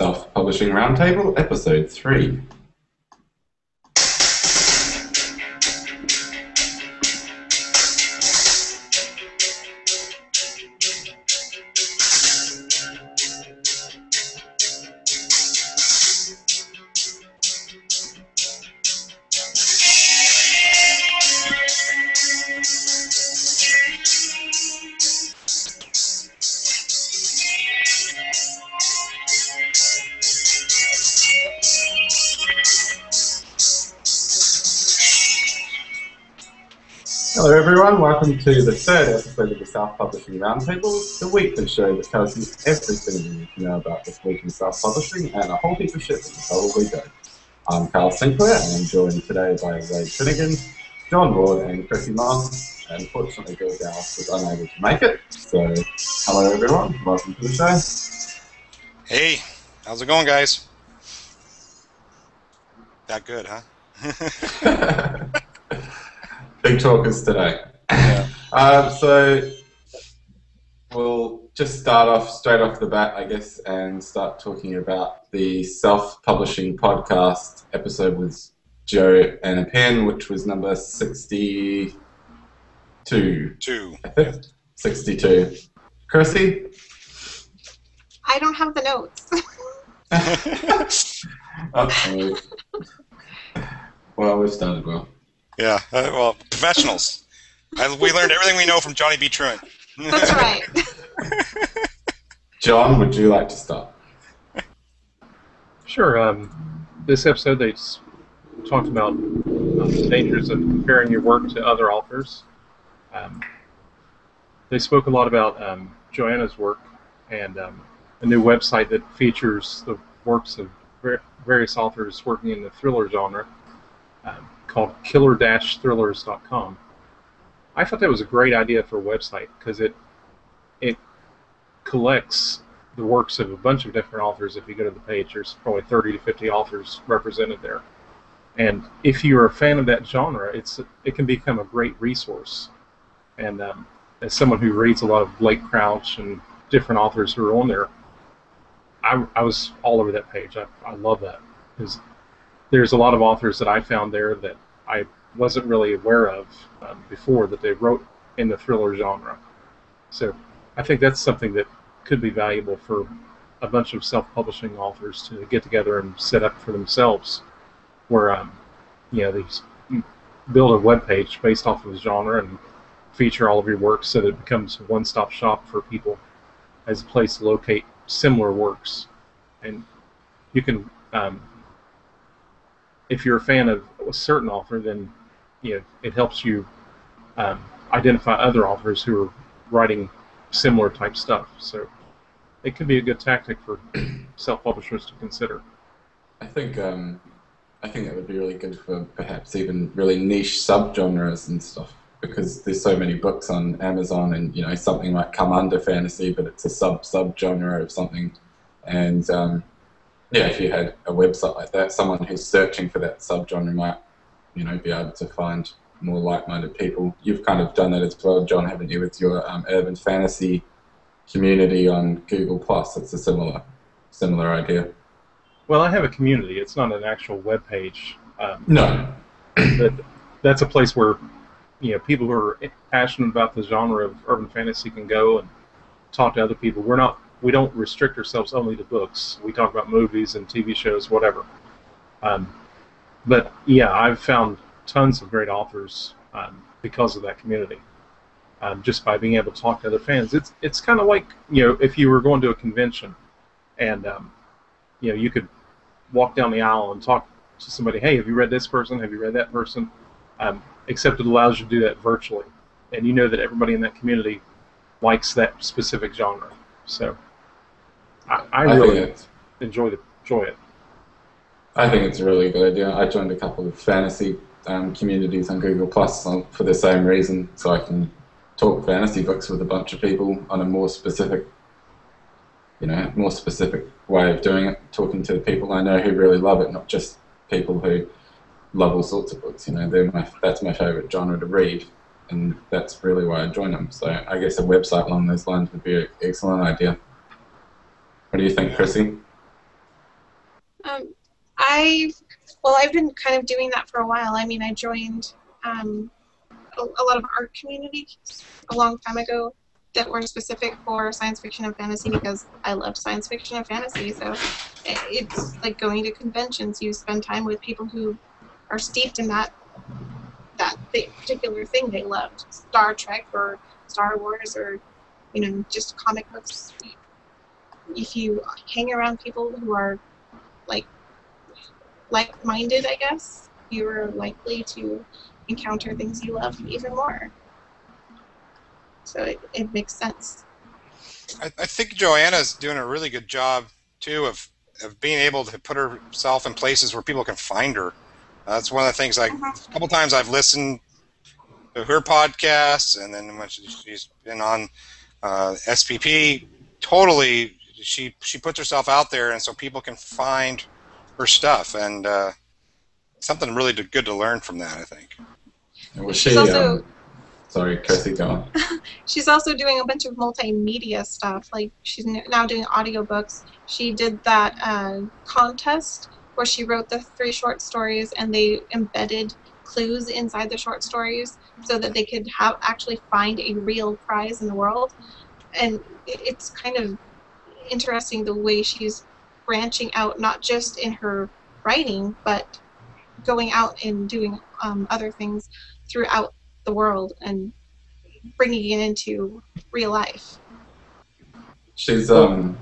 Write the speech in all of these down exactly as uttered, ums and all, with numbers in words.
Self Publishing Roundtable, Episode three. Welcome to the third episode of the Self Publishing Roundtable, the weekly show that tells you everything you need to know about this week in self publishing and a whole heap of shit that you probably don't. I'm Carl Sinclair, and I'm joined today by Ray Finnegan, John Ward, and Crissy Moss. And unfortunately, Bill Dowis was unable to make it. So, hello everyone, welcome to the show. Hey, how's it going, guys? That good, huh? Big talkers today. Yeah. Uh, so we'll just start off straight off the bat, I guess, and start talking about the self-publishing podcast episode with Joanna Penn, which was number sixty-two. Two. I think. Yeah. sixty-two. Crissy? I don't have the notes. Okay. Well, we've started well. Yeah. Uh, well, professionals. I, we learned everything we know from Johnny B. Truant. That's right. John, would you like to start? Sure. Um, this episode, they talked about um, the dangers of comparing your work to other authors. Um, they spoke a lot about um, Joanna's work and um, a new website that features the works of various authors working in the thriller genre um, called killer dash thrillers dot com. I thought that was a great idea for a website because it it collects the works of a bunch of different authors. If you go to the page, there's probably thirty to fifty authors represented there. And if you're a fan of that genre, it's it can become a great resource. And um, as someone who reads a lot of Blake Crouch and different authors who are on there, I, I was all over that page. I, I love that because there's a lot of authors that I found there that I wasn't really aware of um, before that they wrote in the thriller genre. So I think that's something that could be valuable for a bunch of self-publishing authors to get together and set up for themselves where um, you know, they build a web page based off of the genre and feature all of your works so that it becomes a one-stop shop for people as a place to locate similar works. And you can, um, if you're a fan of a certain author, then you know, it helps you um, identify other authors who are writing similar type stuff. So it could be a good tactic for self-publishers to consider. I think um, I think that would be really good for perhaps even really niche subgenres and stuff, because there's so many books on Amazon, and you know something might come under fantasy, but it's a sub subgenre of something, and um, yeah, if you had a website like that, someone who's searching for that subgenre might, you know, be able to find more like-minded people. You've kind of done that as well, John, haven't you, with your um, urban fantasy community on Google Plus? It's a similar, similar idea. Well, I have a community. It's not an actual web page. Um, no, but that's a place where, you know, people who are passionate about the genre of urban fantasy can go and talk to other people. We're not. We don't restrict ourselves only to books. We talk about movies and T V shows, whatever. Um, but, yeah, I've found tons of great authors um, because of that community, um, just by being able to talk to other fans. It's it's kind of like, you know, if you were going to a convention and, um, you know, you could walk down the aisle and talk to somebody, hey, have you read this person? Have you read that person? Um, except it allows you to do that virtually. And you know that everybody in that community likes that specific genre. So... I, I really I think enjoy, the, enjoy it. I think it's a really good idea. I joined a couple of fantasy um, communities on Google Plus for the same reason, so I can talk fantasy books with a bunch of people on a more specific, you know, more specific way of doing it, talking to the people I know who really love it, not just people who love all sorts of books. You know, they're my, that's my favourite genre to read, and that's really why I join them. So I guess a website along those lines would be an excellent idea. What do you think, Crissy? Well, I've been kind of doing that for a while. I mean, I joined um, a, a lot of art communities a long time ago that were specific for science fiction and fantasy because I love science fiction and fantasy. So it's like going to conventions. You spend time with people who are steeped in that that thing, particular thing they loved. Star Trek or Star Wars or, you know, just comic books. If you hang around people who are like like-minded, I guess, you're likely to encounter things you love even more. So it, it makes sense. I, I think Joanna's doing a really good job, too, of, of being able to put herself in places where people can find her. Uh, that's one of the things, like, uh-huh. a couple times I've listened to her podcasts, and then when she's been on uh, S P P, totally, she, she puts herself out there, and so people can find her stuff, and uh, something really good to learn from that, I think. And was she... Also, um, Sorry, Kirsty, go on. She's also doing a bunch of multimedia stuff. Like, she's now doing audiobooks. She did that uh, contest where she wrote the three short stories and they embedded clues inside the short stories so that they could have actually find a real prize in the world. And it's kind of interesting the way she's branching out, not just in her writing, but going out and doing um, other things throughout the world and bringing it into real life. She's um,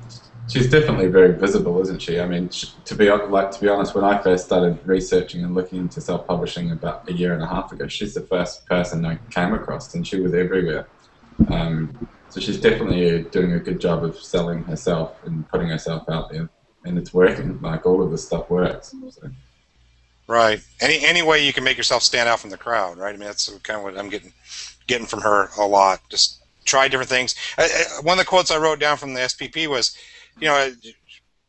she's definitely very visible, isn't she? I mean, she, to be like to be honest, when I first started researching and looking into self-publishing about a year and a half ago, she's the first person I came across, and she was everywhere. Um, so she's definitely doing a good job of selling herself and putting herself out there, and it's working. Like, all of this stuff works. So. Right. Any any way you can make yourself stand out from the crowd, right? I mean, that's kind of what I'm getting getting from her a lot. Just try different things. I, I, one of the quotes I wrote down from the S P P was, you know,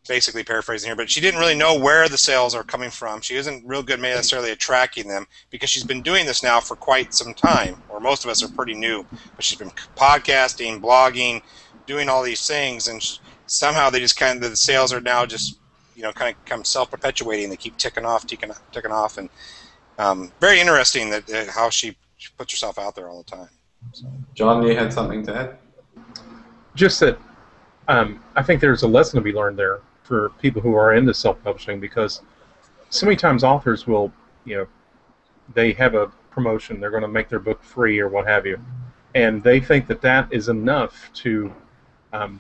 basically paraphrasing here, but she didn't really know where the sales are coming from. She isn't real good necessarily at tracking them because she's been doing this now for quite some time, or most of us are pretty new. But she's been podcasting, blogging, doing all these things, and she, somehow they just kind of, the sales are now just, you know, kind of come self-perpetuating. They keep ticking off, ticking, ticking off, and um, very interesting that uh, how she, she puts herself out there all the time. So. John, you had something to add? Just that um, I think there's a lesson to be learned there for people who are into self-publishing, because so many times authors will, you know, they have a promotion, they're going to make their book free or what have you, and they think that that is enough to, um,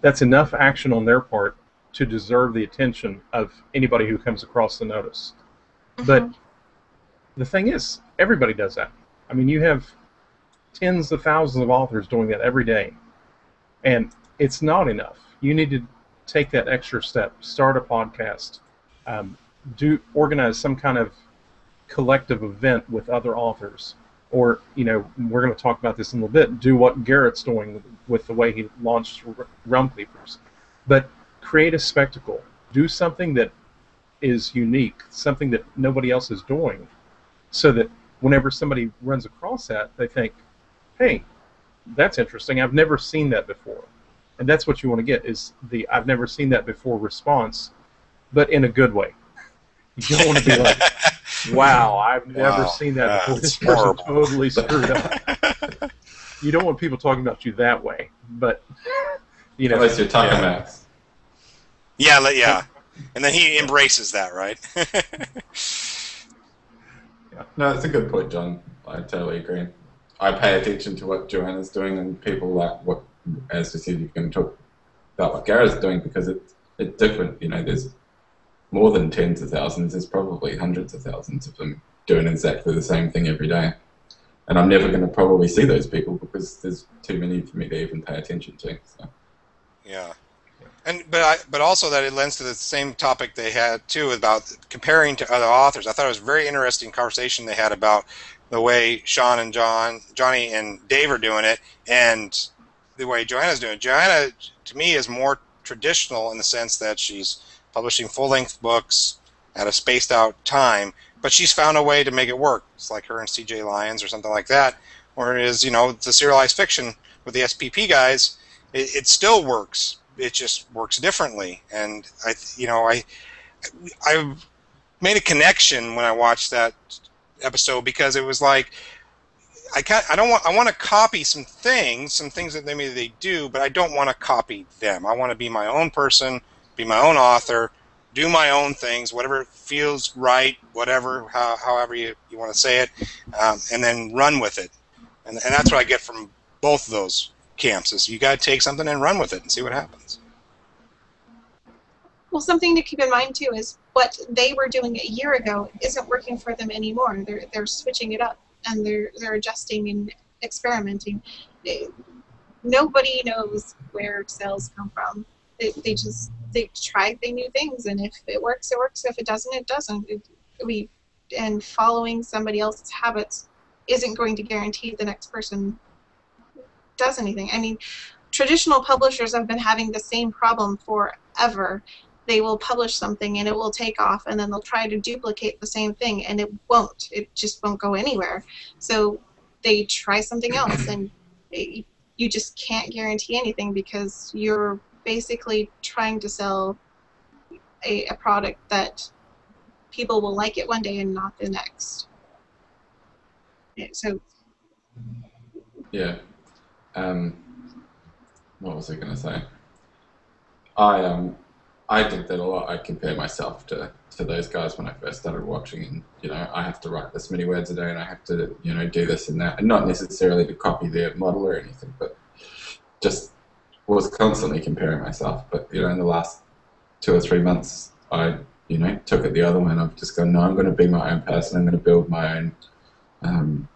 that's enough action on their part to deserve the attention of anybody who comes across the notice. Mm-hmm. But the thing is, everybody does that. I mean, you have tens of thousands of authors doing that every day, and it's not enough. You need to take that extra step, start a podcast, um, do organize some kind of collective event with other authors, or, you know, we're going to talk about this in a little bit, do what Garrett's doing with, with the way he launched Realm Keepers. But create a spectacle. Do something that is unique, something that nobody else is doing, so that whenever somebody runs across that, they think, hey, that's interesting. I've never seen that before. And that's what you want to get, is the I've never seen that before response, but in a good way. You don't want to be like, wow, I've never wow. seen that uh, before. This person totally screwed up. You don't want people talking about you that way, but, you know. Unless you're talking yeah. about Yeah, yeah, and then he embraces that, right? Yeah. No, that's a good point, John. I totally agree. I pay attention to what Joanna's doing, and people like what, as you said, you can talk about what Garrett's doing because it's it's different. You know, there's more than tens of thousands. There's probably hundreds of thousands of them doing exactly the same thing every day, and I'm never going to probably see those people because there's too many for me to even pay attention to. So. Yeah. And but I, but also that it lends to the same topic they had too about comparing to other authors. I thought it was a very interesting conversation they had about the way Sean and John, Johnny and Dave are doing it, and the way Joanna's doing it. Joanna, to me, is more traditional in the sense that she's publishing full-length books at a spaced-out time, but she's found a way to make it work. It's like her and C J Lyons or something like that. Whereas, you know, the serialized fiction with the S P P guys, it, it still works. It just works differently, and I, you know, I, I made a connection when I watched that episode, because it was like, I can't, I don't want, I want to copy some things, some things that maybe they do, but I don't want to copy them. I want to be my own person, be my own author, do my own things, whatever feels right, whatever, how, however you, you want to say it, um, and then run with it. And, and that's what I get from both of those camps, is you got to take something and run with it and see what happens. Well, something to keep in mind, too, is what they were doing a year ago isn't working for them anymore. They're, they're switching it up, and they're, they're adjusting and experimenting. They, nobody knows where sales come from. They, they just, they try new things, and if it works, it works. If it doesn't, it doesn't. It, we, and following somebody else's habits isn't going to guarantee the next person does anything. I mean, traditional publishers have been having the same problem forever. They will publish something and it will take off, and then they'll try to duplicate the same thing and it won't. It just won't go anywhere. So they try something else, and it, you just can't guarantee anything, because you're basically trying to sell a, a product that people will like it one day and not the next. Yeah, so. Yeah. Um, what was I going to say? I um. I did that a lot. I compare myself to, to those guys when I first started watching, and, you know, I have to write this many words a day, and I have to, you know, do this and that, and not necessarily to copy their model or anything, but just was constantly comparing myself. But, you know, in the last two or three months, I, you know, took it the other way, and I've just gone, no, I'm going to be my own person. I'm going to build my own, um,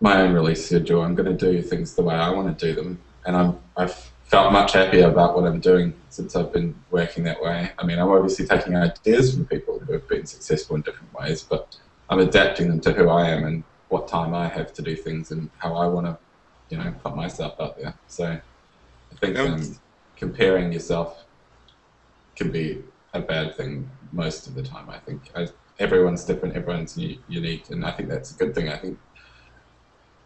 my own release schedule. I'm going to do things the way I want to do them, and I'm, I've felt much happier about what I'm doing since I've been working that way. I mean, I'm obviously taking ideas from people who have been successful in different ways, but I'm adapting them to who I am and what time I have to do things and how I want to, you know, put myself out there. So I think um, comparing yourself can be a bad thing most of the time, I think. I, everyone's different, everyone's unique, and I think that's a good thing. I think,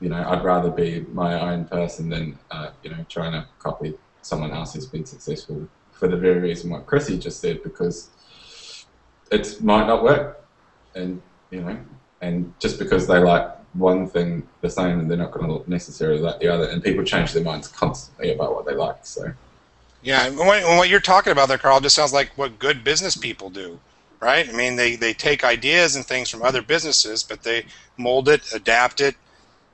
you know, I'd rather be my own person than, uh, you know, trying to copy someone else who's been successful, for the very reason what Crissy just said, because it might not work. And, you know, and just because they like one thing the same, they're not going to necessarily like the other. And people change their minds constantly about what they like, so. Yeah, and what, what you're talking about there, Carl, just sounds like what good business people do. Right? I mean, they, they take ideas and things from other businesses, but they mold it, adapt it,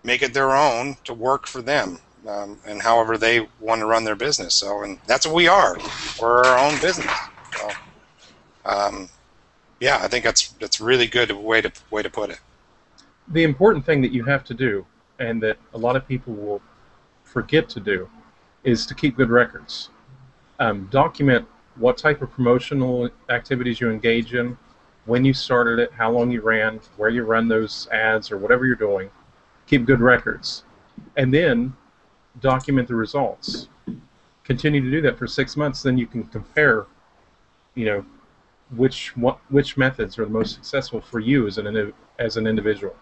make it their own to work for them, um, and however they want to run their business. So, and that's what we are. We're our own business. So, um, yeah, I think that's that's really good way to way to put it. The important thing that you have to do, and that a lot of people will forget to do, is to keep good records. Um, document what type of promotional activities you engage in, when you started it, how long you ran, where you run those ads, or whatever you're doing. Keep good records, and then document the results. Continue to do that for six months, then you can compare, you know, which what, which methods are the most successful for you as an as an individual,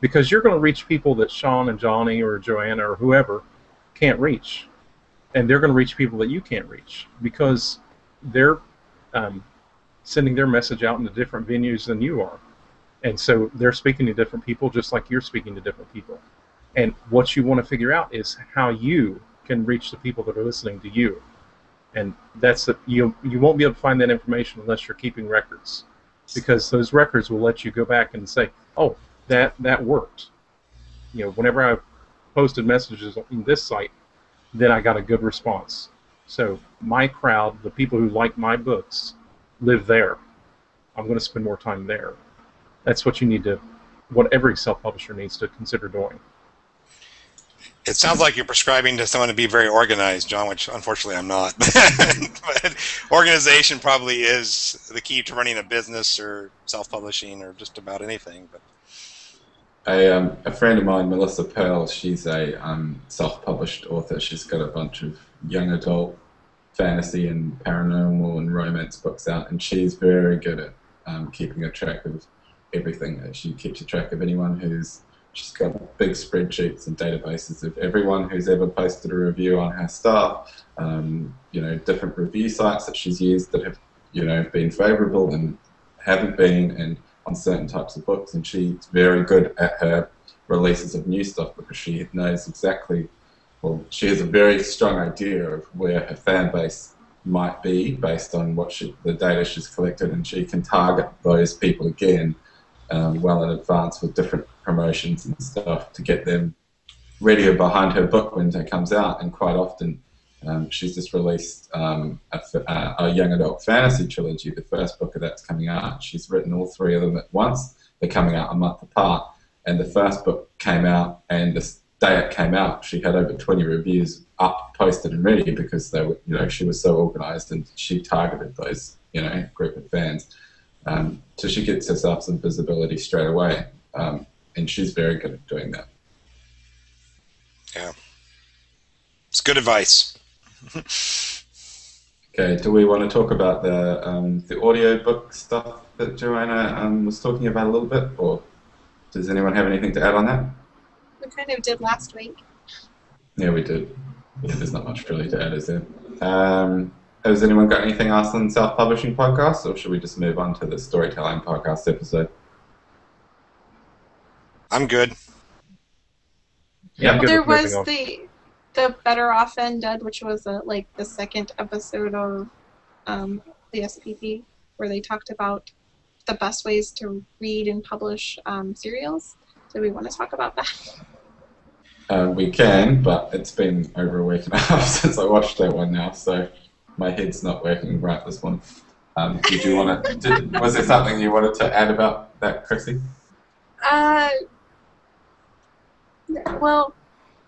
because you're going to reach people that Sean and Johnny or Joanna or whoever can't reach, and they're going to reach people that you can't reach, because they're um, sending their message out into different venues than you are. And so they're speaking to different people, just like you're speaking to different people. And what you want to figure out is how you can reach the people that are listening to you. And that's the, you you won't be able to find that information unless you're keeping records, because those records will let you go back and say, oh, that that worked. You know, whenever I posted messages on this site, then I got a good response. So my crowd, the people who like my books, live there. I'm going to spend more time there. That's what you need to, what every self-publisher needs to consider doing. It sounds like you're prescribing to someone to be very organized, John, which unfortunately I'm not. But organization probably is the key to running a business or self-publishing or just about anything. But a, um, a friend of mine, Melissa Pearl, she's a um, self-published author. She's got a bunch of young adult fantasy and paranormal and romance books out, and she's very good at um, keeping a track of everything. She keeps a track of anyone who's, she's got big spreadsheets and databases of everyone who's ever posted a review on her stuff, um, you know, different review sites that she's used that have you know, been favourable and haven't been, and on certain types of books. And she's very good at her releases of new stuff because she knows exactly, well, she has a very strong idea of where her fan base might be based on what she, the data she's collected, and she can target those people again um, well in advance with different promotions and stuff to get them ready behind her book when it comes out. And quite often um, she's just released um, a, a young adult fantasy trilogy, the first book of that's coming out. She's written all three of them at once. They're coming out a month apart, and the first book came out, and the day it came out she had over twenty reviews up, posted and ready, because they were, you know, she was so organised and she targeted those, you know, group of fans. Um, so she gets herself some visibility straight away, um, and she's very good at doing that. Yeah, it's good advice. Okay, do we want to talk about the um, the audiobook stuff that Joanna um, was talking about a little bit, or does anyone have anything to add on that? We kind of did last week. Yeah, we did. Yeah, there's not much really to add, is there? Um, has anyone got anything else on Self Publishing Podcast, or should we just move on to the Storytelling Podcast episode? I'm good. Yeah, I'm good. There was the the Better Off and Dead, which was a, like the second episode of um, the S P P, where they talked about the best ways to read and publish um, serials. Do we want to talk about that? Uh, we can, but it's been over a week and a half since I watched that one now, so my head's not working right this one. Um, did you want to? Did, was there something you wanted to add about that, Crissy? Uh, well,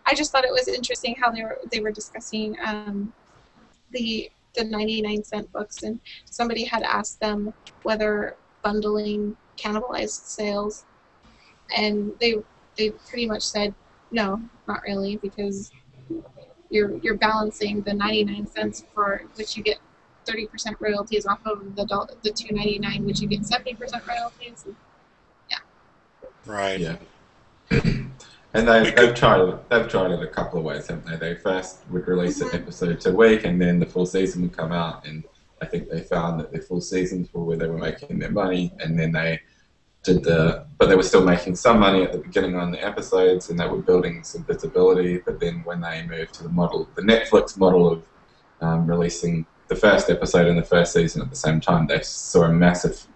I just thought it was interesting how they were they were discussing um, the the ninety-nine cent books, and somebody had asked them whether bundling cannibalized sales, and they they pretty much said, no, not really, because you're you're balancing the ninety-nine cents for which you get thirty percent royalties off of the dollar, the two ninety-nine, which you get seventy percent royalties. And yeah. Right. Yeah. And they, they've tried it. They've tried it a couple of ways, haven't they? They first would release mm-hmm. an episode a week, and then the full season would come out. And I think they found that their full seasons were where they were making their money, and then they. Did the, but they were still making some money at the beginning on the episodes, and they were building some visibility. But then when they moved to the model, the Netflix model of um, releasing the first episode in the first season at the same time, they saw a massive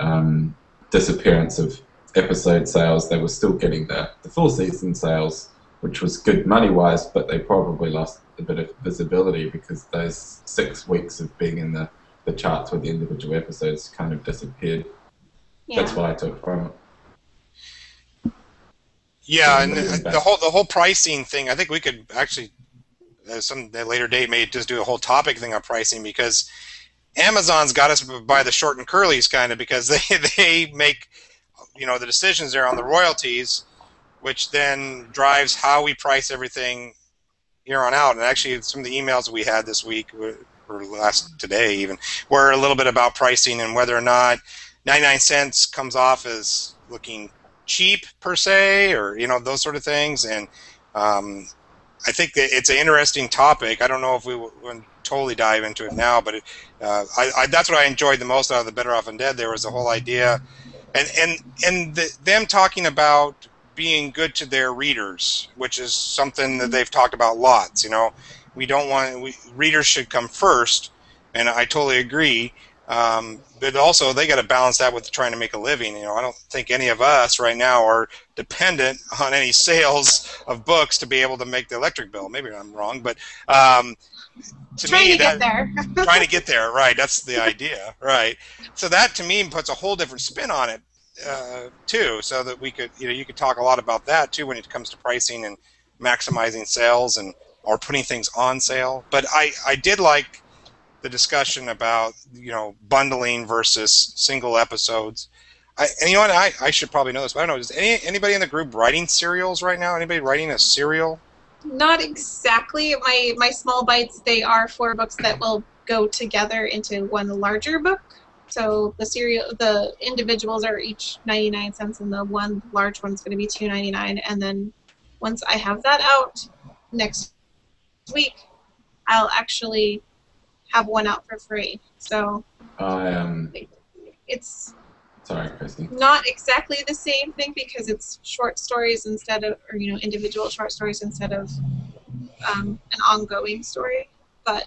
um, disappearance of episode sales. They were still getting the, the full season sales, which was good money-wise, but they probably lost a bit of visibility because those six weeks of being in the, the charts with the individual episodes kind of disappeared. Yeah. That's why I took from it. Yeah, and the, the whole the whole pricing thing. I think we could actually, at some at a later date, maybe just do a whole topic thing on pricing, because Amazon's got us by the short and curlies, kind of, because they they make, you know, the decisions there on the royalties, which then drives how we price everything here on out. And actually, some of the emails we had this week or last today even were a little bit about pricing and whether or not ninety-nine cents comes off as looking cheap per se, or, you know, those sort of things. And um, I think that it's an interesting topic. I don't know if we will we'll totally dive into it now, but it, uh, I, I, that's what I enjoyed the most out of the Better Off and Dead. There was the whole idea, and and and the, them talking about being good to their readers, which is something that they've talked about lots. You know, we don't want we, readers should come first, and I totally agree. Um, but also, they got to balance that with trying to make a living. You know, I don't think any of us right now are dependent on any sales of books to be able to make the electric bill. Maybe I'm wrong, but um, to trying me, to that, get there. Trying to get there, right? That's the idea, right? So that to me puts a whole different spin on it uh, too. So that we could, you know, you could talk a lot about that too when it comes to pricing and maximizing sales and or putting things on sale. But I, I did like the discussion about, you know, bundling versus single episodes. I, and you know what, I, I should probably know this, but I don't know, is any, anybody in the group writing serials right now? Anybody writing a serial? Not exactly. My, my small bites, they are four books that will go together into one larger book. So the serial, the individuals are each ninety-nine cents, and the one large one's going to be two ninety-nine. And then once I have that out next week, I'll actually have one out for free. So I, um, it's sorry, Crissy. Not exactly the same thing because it's short stories instead of, or you know, individual short stories instead of um, an ongoing story, but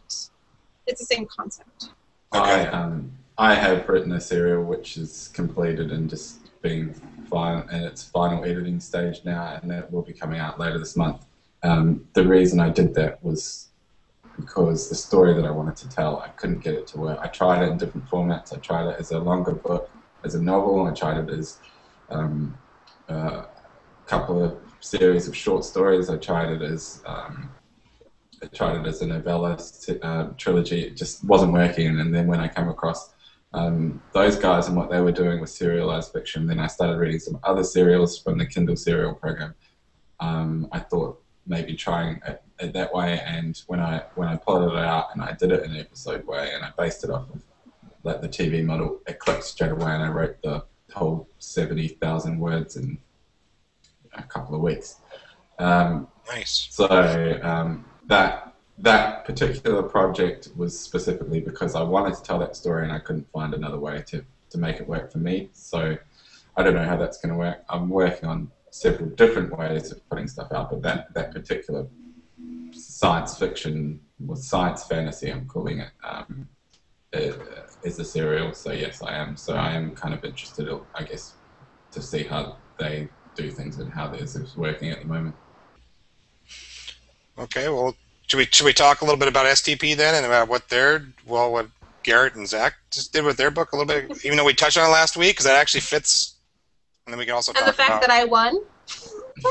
it's the same concept. Okay. I, um, I have written a serial which is completed and just being final, at its final editing stage now, and that will be coming out later this month. Um, the reason I did that was because the story that I wanted to tell, I couldn't get it to work. I tried it in different formats. I tried it as a longer book, as a novel. I tried it as um, uh, a couple of series of short stories. I tried it as um, I tried it as a novella uh, trilogy. It just wasn't working. And then when I came across um, those guys and what they were doing with serialized fiction, then I started reading some other serials from the Kindle serial program. Um, I thought maybe trying it, it that way, and when I when I plotted it out and I did it in an episode way, and I based it off of like the T V model, it clicked straight away, and I wrote the whole seventy thousand words in a couple of weeks. Um, nice. So um, that that particular project was specifically because I wanted to tell that story, and I couldn't find another way to to make it work for me. So I don't know how that's going to work. I'm working on several different ways of putting stuff out, but that, that particular science fiction, or science fantasy I'm calling it, um, is, is a serial, so yes I am. So I am kind of interested, I guess, to see how they do things and how theirs is working at the moment. Okay, well, should we, should we talk a little bit about S T P then, and about what they're, well, what Garrett and Zach just did with their book a little bit, even though we touched on it last week, because that actually fits. And then we can also and talk the fact about that I won?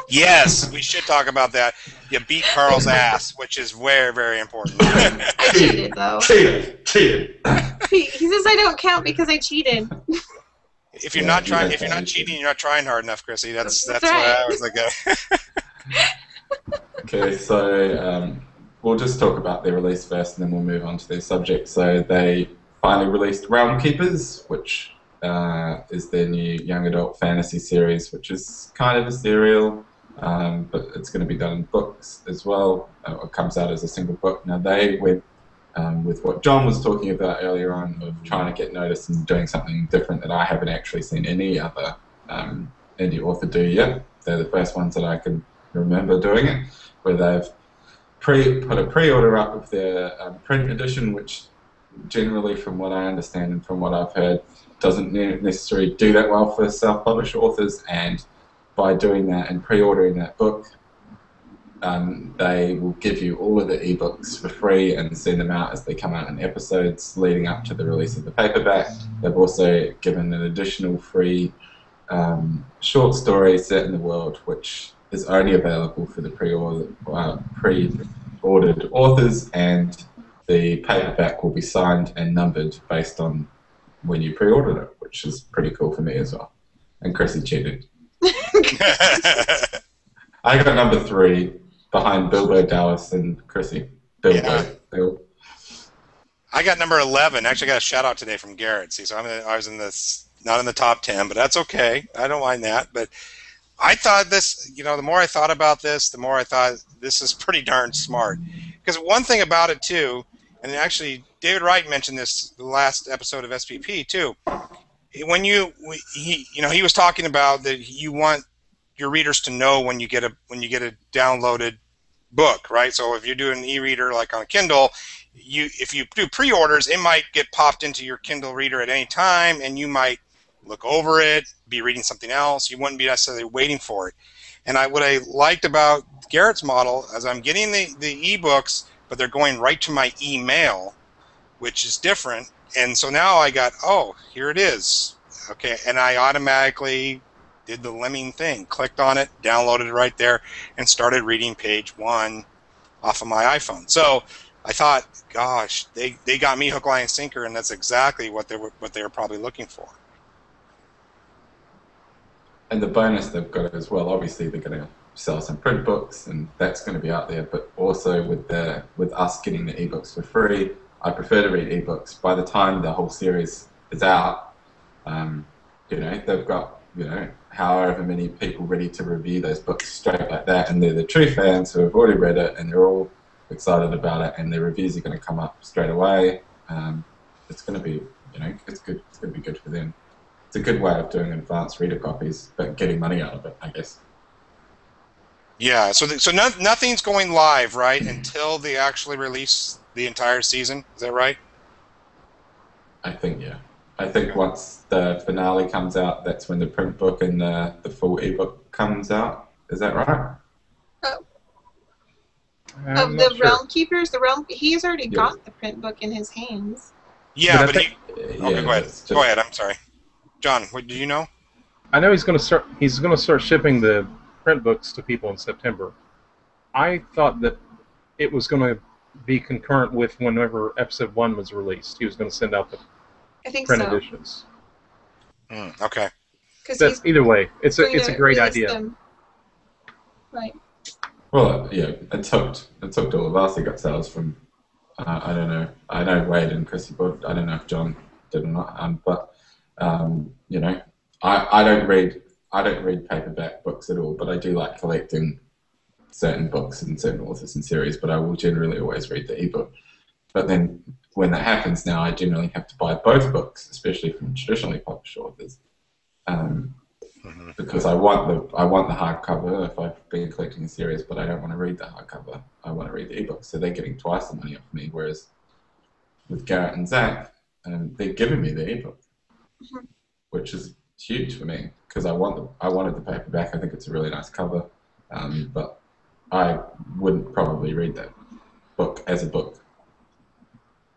Yes, we should talk about that. You beat Carl's ass, which is very, very important. I cheated, though. Cheated. Cheated. He, he says I don't count because I cheated. If you're yeah, not trying, if you're not cheating, you're not trying hard enough, Crissy. That's that's, that's right. What I was like. Okay, so um, we'll just talk about their release first, and then we'll move on to their subject. So they finally released Realm Keepers, which Uh, is their new young adult fantasy series, which is kind of a serial, um, but it's going to be done in books as well. Uh, it comes out as a single book. Now they went um, with what John was talking about earlier on of trying to get noticed and doing something different that I haven't actually seen any other um, indie author do yet. They're the first ones that I can remember doing it, where they've pre put a pre-order up of their um, print edition, which generally, from what I understand and from what I've heard, doesn't necessarily do that well for self-published authors, and by doing that and pre-ordering that book, um, they will give you all of the ebooks for free and send them out as they come out in episodes leading up to the release of the paperback. They've also given an additional free um, short story set in the world, which is only available for the pre-order, uh, pre-ordered authors, and the paperback will be signed and numbered based on when you pre-ordered it, which is pretty cool for me as well. And Crissy cheated. I got number three behind Bill Dowis and Crissy. Bill, yeah. Bill. I got number eleven. Actually, I got a shout out today from Garrett. See, so I'm in, I was in this, not in the top ten, but that's okay. I don't mind that. But I thought this. You know, the more I thought about this, the more I thought this is pretty darn smart. Because one thing about it too, and actually, David Wright mentioned this the last episode of S P P too. When you he you know he was talking about that you want your readers to know when you get a when you get a downloaded book, right? So if you're doing an e-reader like on Kindle, you if you do pre-orders, it might get popped into your Kindle reader at any time, and you might look over it, be reading something else. You wouldn't be necessarily waiting for it. And I what I liked about Garrett's model is I'm getting the the ebooks, but they're going right to my email, which is different. And so now I got, oh, here it is. Okay, and I automatically did the lemming thing, clicked on it, downloaded it right there, and started reading page one off of my iPhone. So I thought, gosh, they, they got me hook, line, and sinker, and that's exactly what they were what they were probably looking for. And the bonus they've got as well, obviously they're going to sell some print books, and that's going to be out there, but also with the with us getting the ebooks for free, I prefer to read ebooks. By the time the whole series is out, um, you know, they've got, you know, however many people ready to review those books straight like that, and they're the true fans who have already read it, and they're all excited about it, and their reviews are going to come up straight away. Um, it's going to be, you know, it's good. It's going to be good for them. It's a good way of doing advanced reader copies, but getting money out of it, I guess. Yeah. So, the, so no, nothing's going live, right, until they actually release the entire season. Is that right? I think yeah. I think once the finale comes out, that's when the print book and the, the full ebook comes out. Is that right? Oh. Of the sure. Realm Keepers, the Realm he's already yes. got the print book in his hands. Yeah, but, but think, he, okay, yeah, go ahead. Just, go ahead. I'm sorry, John. What do you know? I know he's going to start. He's going to start shipping the print books to people in September. I thought that it was going to be concurrent with whenever episode one was released. He was going to send out the I think print so. editions. Mm, okay. That's either way. It's a it's a great idea. Them. Right. Well, yeah, it hooked. It hooked all of us. It got sales from, uh, I don't know, I know Wade and Crissy bought. I don't know if John did or not. Um, but um, you know, I, I don't read I don't read paperback books at all. But I do like collecting certain books and certain authors and series. But I will generally always read the ebook. But then when that happens now, I generally have to buy both books, especially from traditionally published authors, um, mm-hmm. because I want the I want the hardcover if I've been collecting a series, but I don't want to read the hardcover. I want to read the ebook, so they're getting twice the money off me. Whereas with Garrett and Zach, um, they're giving me the ebook, mm-hmm. which is huge for me because I want the, I wanted the paperback. I think it's a really nice cover, um, but I wouldn't probably read that book as a book.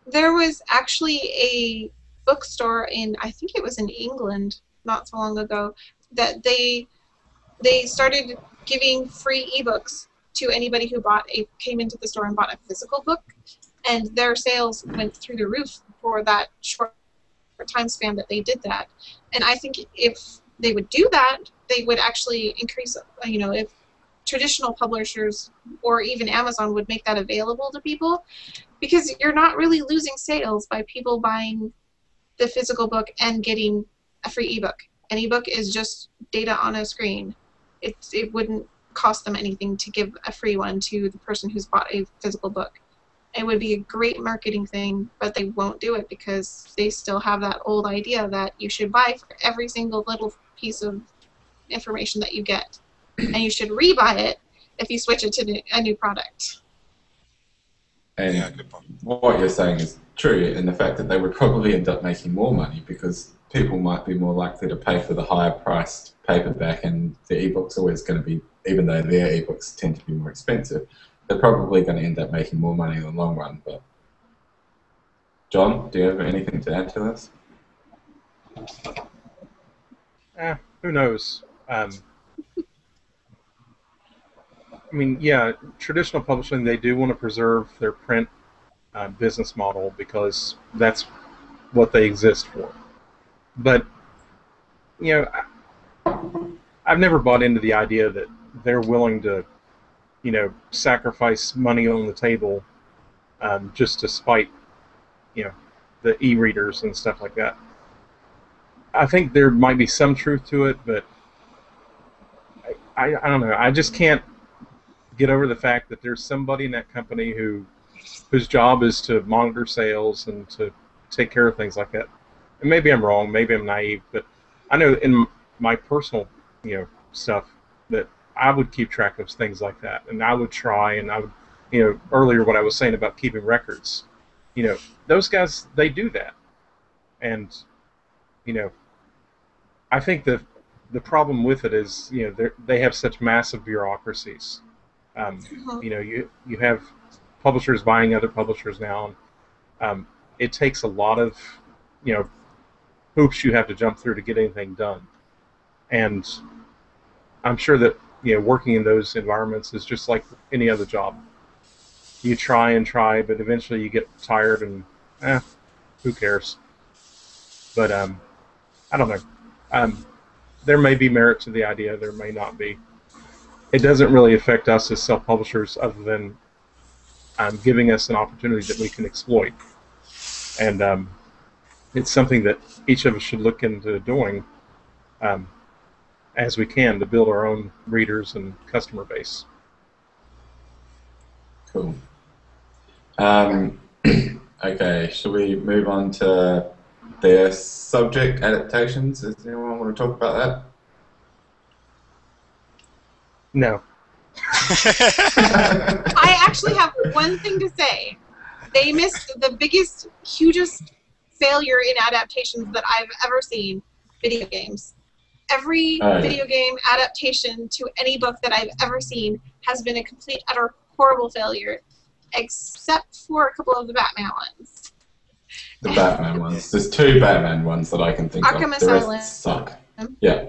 There was actually a bookstore in, I think it was in England, not so long ago, that they they started giving free ebooks to anybody who bought a came into the store and bought a physical book, and their sales went through the roof for that short time span that they did that. And I think if they would do that, they would actually increase, you know, if traditional publishers or even Amazon would make that available to people, because you're not really losing sales by people buying the physical book and getting a free ebook. An ebook is just data on a screen. It, it wouldn't cost them anything to give a free one to the person who's bought a physical book. It would be a great marketing thing, but they won't do it because they still have that old idea that you should buy for every single little piece of information that you get. And you should rebuy it if you switch it to a new product. And what you're saying is true, and the fact that they would probably end up making more money because people might be more likely to pay for the higher priced paperback, and the ebook's always going to be, even though their ebooks tend to be more expensive, they're probably going to end up making more money in the long run. But John, do you have anything to add to this? Eh, who knows? Um, I mean, yeah, traditional publishing, they do want to preserve their print uh, business model because that's what they exist for. But, you know, I, I've never bought into the idea that they're willing to, you know, sacrifice money on the table um, just to spite, you know, the e-readers and stuff like that. I think there might be some truth to it, but I, I, I don't know. I just can't get over the fact that there's somebody in that company who, whose job is to monitor sales and to take care of things like that. And maybe I'm wrong, maybe I'm naive, but I know in my personal, you know, stuff that I would keep track of things like that, and I would try, and I would, you know, earlier what I was saying about keeping records, you know, those guys, they do that, and you know, I think the the problem with it is, you know, they they have such massive bureaucracies. Um, you know, you you have publishers buying other publishers now, and um, it takes a lot of, you know, hoops you have to jump through to get anything done. And I'm sure that, you know, working in those environments is just like any other job. You try and try, but eventually you get tired and, eh, who cares? But um, I don't know. Um, there may be merit to the idea. There may not be. It doesn't really affect us as self-publishers other than um, giving us an opportunity that we can exploit. And um, it's something that each of us should look into doing um, as we can to build our own readers and customer base. Cool. Um, okay, should we move on to their subject adaptations? Does anyone want to talk about that? No. I actually have one thing to say. They missed the biggest, hugest failure in adaptations that I've ever seen, video games. Every oh, yeah. video game adaptation to any book that I've ever seen has been a complete, utter, horrible failure, except for a couple of the Batman ones. The Batman ones. There's two Batman ones that I can think Arkham of. Arkham Asylum. Suck. Yeah.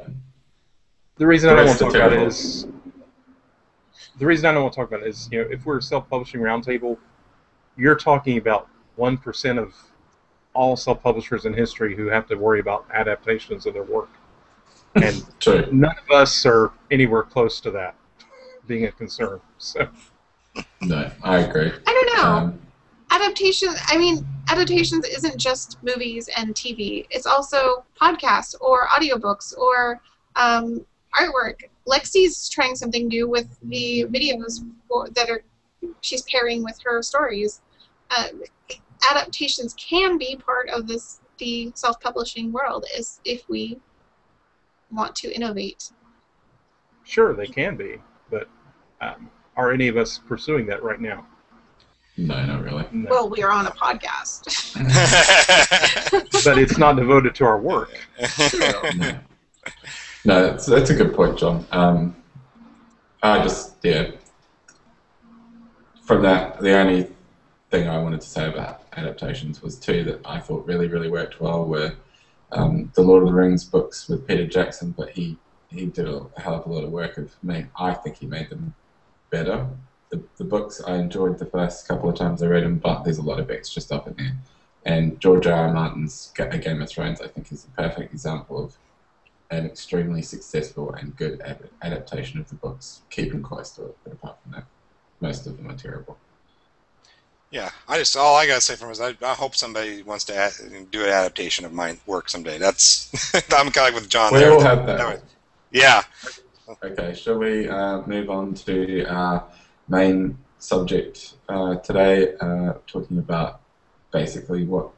The reason the I don't want to talk terrible. about it is... The reason I don't want to talk about it is, you know, if we're a self-publishing roundtable, you're talking about one percent of all self-publishers in history who have to worry about adaptations of their work. And True. none of us are anywhere close to that being a concern. So. No, I agree. I don't know. Um, adaptations, I mean, adaptations isn't just movies and T V. It's also podcasts or audiobooks or um, artwork. Lexi's trying something new with the videos for, that are she's pairing with her stories. Uh, adaptations can be part of this the self-publishing world is if we want to innovate. Sure, they can be, but um, are any of us pursuing that right now? No, not really. No. Well, we are on a podcast. But it's not devoted to our work. So. No, no that's, that's a good point, John. Um, I just, yeah, from that, the only thing I wanted to say about adaptations was two that I thought really, really worked well were Um, the Lord of the Rings books with Peter Jackson, but he, he did a hell of a lot of work of me. I think he made them better. The, the books, I enjoyed the first couple of times I read them, but there's a lot of extra stuff in there. And George R R. Martin's Game of Thrones, I think, is a perfect example of an extremely successful and good ad adaptation of the books, keeping close to it. But apart from that, most of them are terrible. Yeah, I just all I gotta say from is I, I hope somebody wants to add, do an adaptation of my work someday. That's I'm kind of like with John. We all have that. that yeah. Okay, shall we uh, move on to our main subject uh, today? Uh, talking about basically what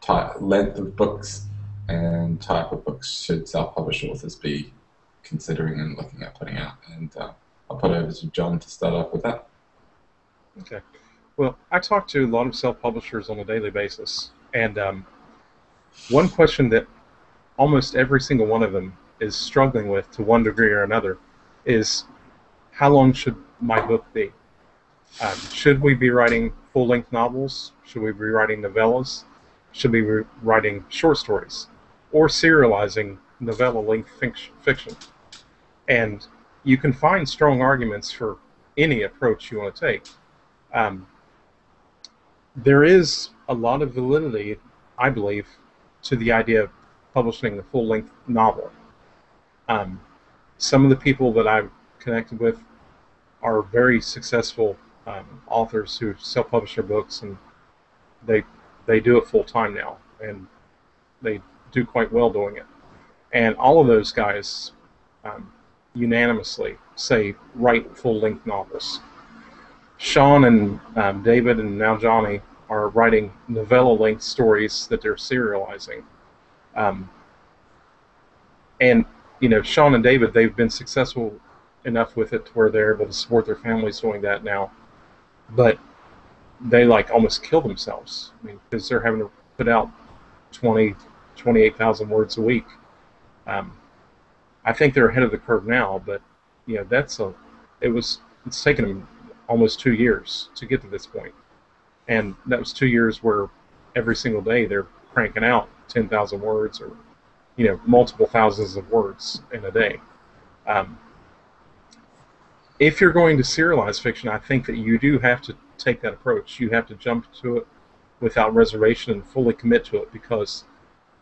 type, length of books and type of books should self-published authors be considering and looking at putting out. And uh, I'll put over to John to start off with that. Okay. Well, I talk to a lot of self-publishers on a daily basis, and um, one question that almost every single one of them is struggling with to one degree or another is, how long should my book be? Um, should we be writing full-length novels? Should we be writing novellas? Should we be writing short stories? Or serializing novella-length fiction? And you can find strong arguments for any approach you want to take. Um, There is a lot of validity, I believe, to the idea of publishing a full-length novel. Um, some of the people that I've connected with are very successful um, authors who self-publish their books, and they they do it full-time now, and they do quite well doing it. And all of those guys um, unanimously say write full-length novels. Sean and um, David and now Johnny are writing novella-length stories that they're serializing. Um, and, you know, Sean and David, they've been successful enough with it to where they're able to support their families doing that now. But they, like, almost kill themselves. I mean, because they're having to put out twenty, twenty-eight thousand words a week. Um, I think they're ahead of the curve now, but, you know, that's a... It was... It's taken them almost two years to get to this point. And that was two years where every single day they're cranking out ten thousand words or, you know, multiple thousands of words in a day. Um, if you're going to serialize fiction, I think that you do have to take that approach. You have to jump to it without reservation and fully commit to it, because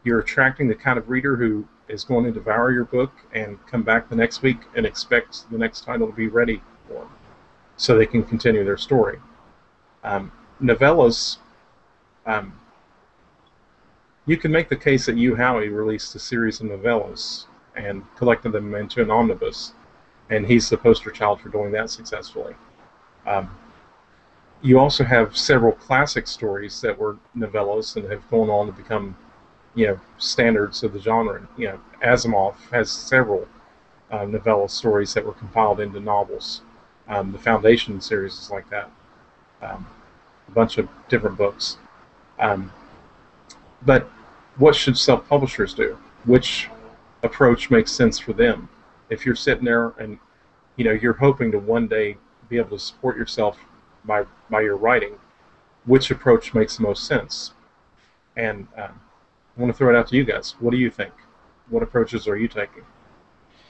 you're attracting the kind of reader who is going to devour your book and come back the next week and expect the next title to be ready for them, so they can continue their story. Um, novellas, um, you can make the case that Hugh Howey released a series of novellas and collected them into an omnibus, and he's the poster child for doing that successfully. Um, you also have several classic stories that were novellas and have gone on to become, you know, standards of the genre. You know, Asimov has several uh, novella stories that were compiled into novels. Um, the Foundation series is like that. Um, a bunch of different books. Um, but what should self-publishers do? Which approach makes sense for them? If you're sitting there and, you know, you're hoping to one day be able to support yourself by by your writing, which approach makes the most sense? And um, I want to throw it out to you guys. What do you think? What approaches are you taking?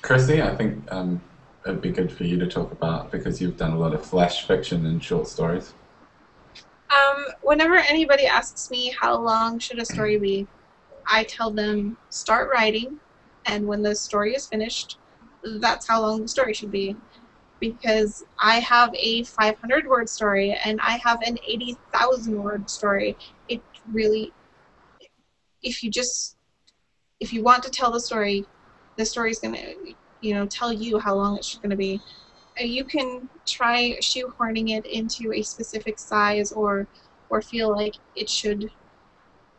Crissy, I think um, it'd be good for you to talk about, because you've done a lot of flash fiction and short stories. Um, whenever anybody asks me how long should a story be, I tell them start writing, and when the story is finished, that's how long the story should be. Because I have a five hundred word story and I have an eighty thousand word story. It really, if you just, if you want to tell the story, the story's going to, you know, tell you how long it's going to be. You can try shoehorning it into a specific size, or or feel like it should,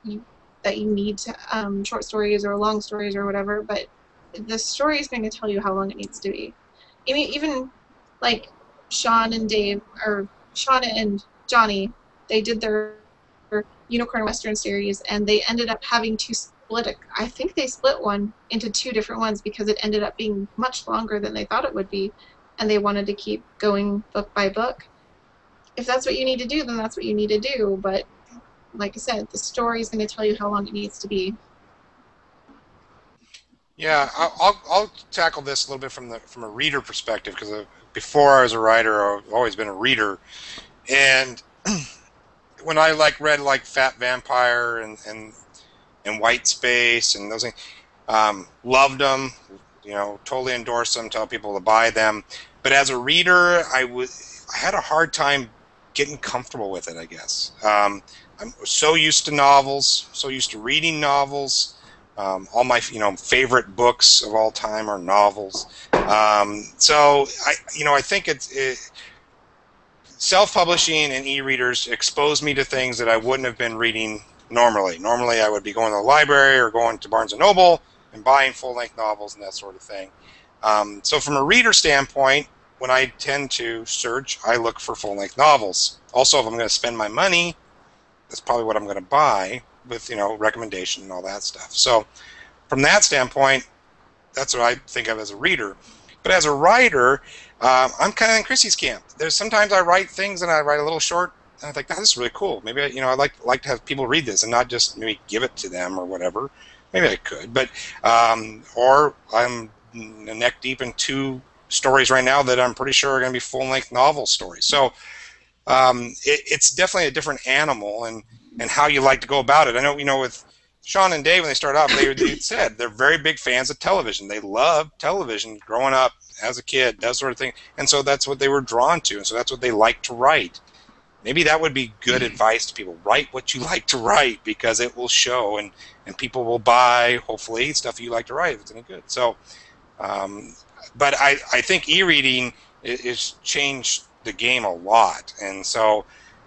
you, that you need to, um, short stories or long stories or whatever, but the story is going to tell you how long it needs to be. I mean, even like Sean and Dave, or Sean and Johnny, they did their Unicorn Western series, and they ended up having to split it. I think they split one into two different ones because it ended up being much longer than they thought it would be, and they wanted to keep going book by book. If that's what you need to do, then that's what you need to do, but like I said, the story is going to tell you how long it needs to be. Yeah, I'll I'll tackle this a little bit from the from a reader perspective, because before I was a writer, I've always been a reader, and when I like read like Fat Vampire and and, and White Space and those things, um, loved them, you know, totally endorsed them, tell people to buy them. But as a reader, I was I had a hard time getting comfortable with it, I guess. Um, I'm so used to novels, so used to reading novels. Um, all my, you know, favorite books of all time are novels. Um, so I, you know, I think it's it, self-publishing and e-readers exposed me to things that I wouldn't have been reading normally. Normally, I would be going to the library or going to Barnes and Noble and buying full-length novels and that sort of thing. Um, so from a reader standpoint, when I tend to search, I look for full-length novels. Also, if I'm going to spend my money, that's probably what I'm going to buy, with, you know, recommendation and all that stuff. So from that standpoint, that's what I think of as a reader. But as a writer, um, I'm kind of in Crissy's camp. There's sometimes I write things and I write a little short, and I think, oh, this is really cool. Maybe, you know, I'd like, like to have people read this and not just maybe give it to them or whatever. Maybe I could. But um, or I'm neck deep in two stories right now that I'm pretty sure are going to be full-length novel stories. So um, it, it's definitely a different animal, and and how you like to go about it. I know, you know, with Sean and Dave, when they started off, they, they said they're very big fans of television. They love television growing up as a kid, that sort of thing. And so that's what they were drawn to, and so that's what they like to write. Maybe that would be good advice to people. Write what you like to write, because it will show, and, and people will buy, hopefully, stuff you like to write if it's any good. So, um, but I, I think e-reading has changed the game a lot. And so...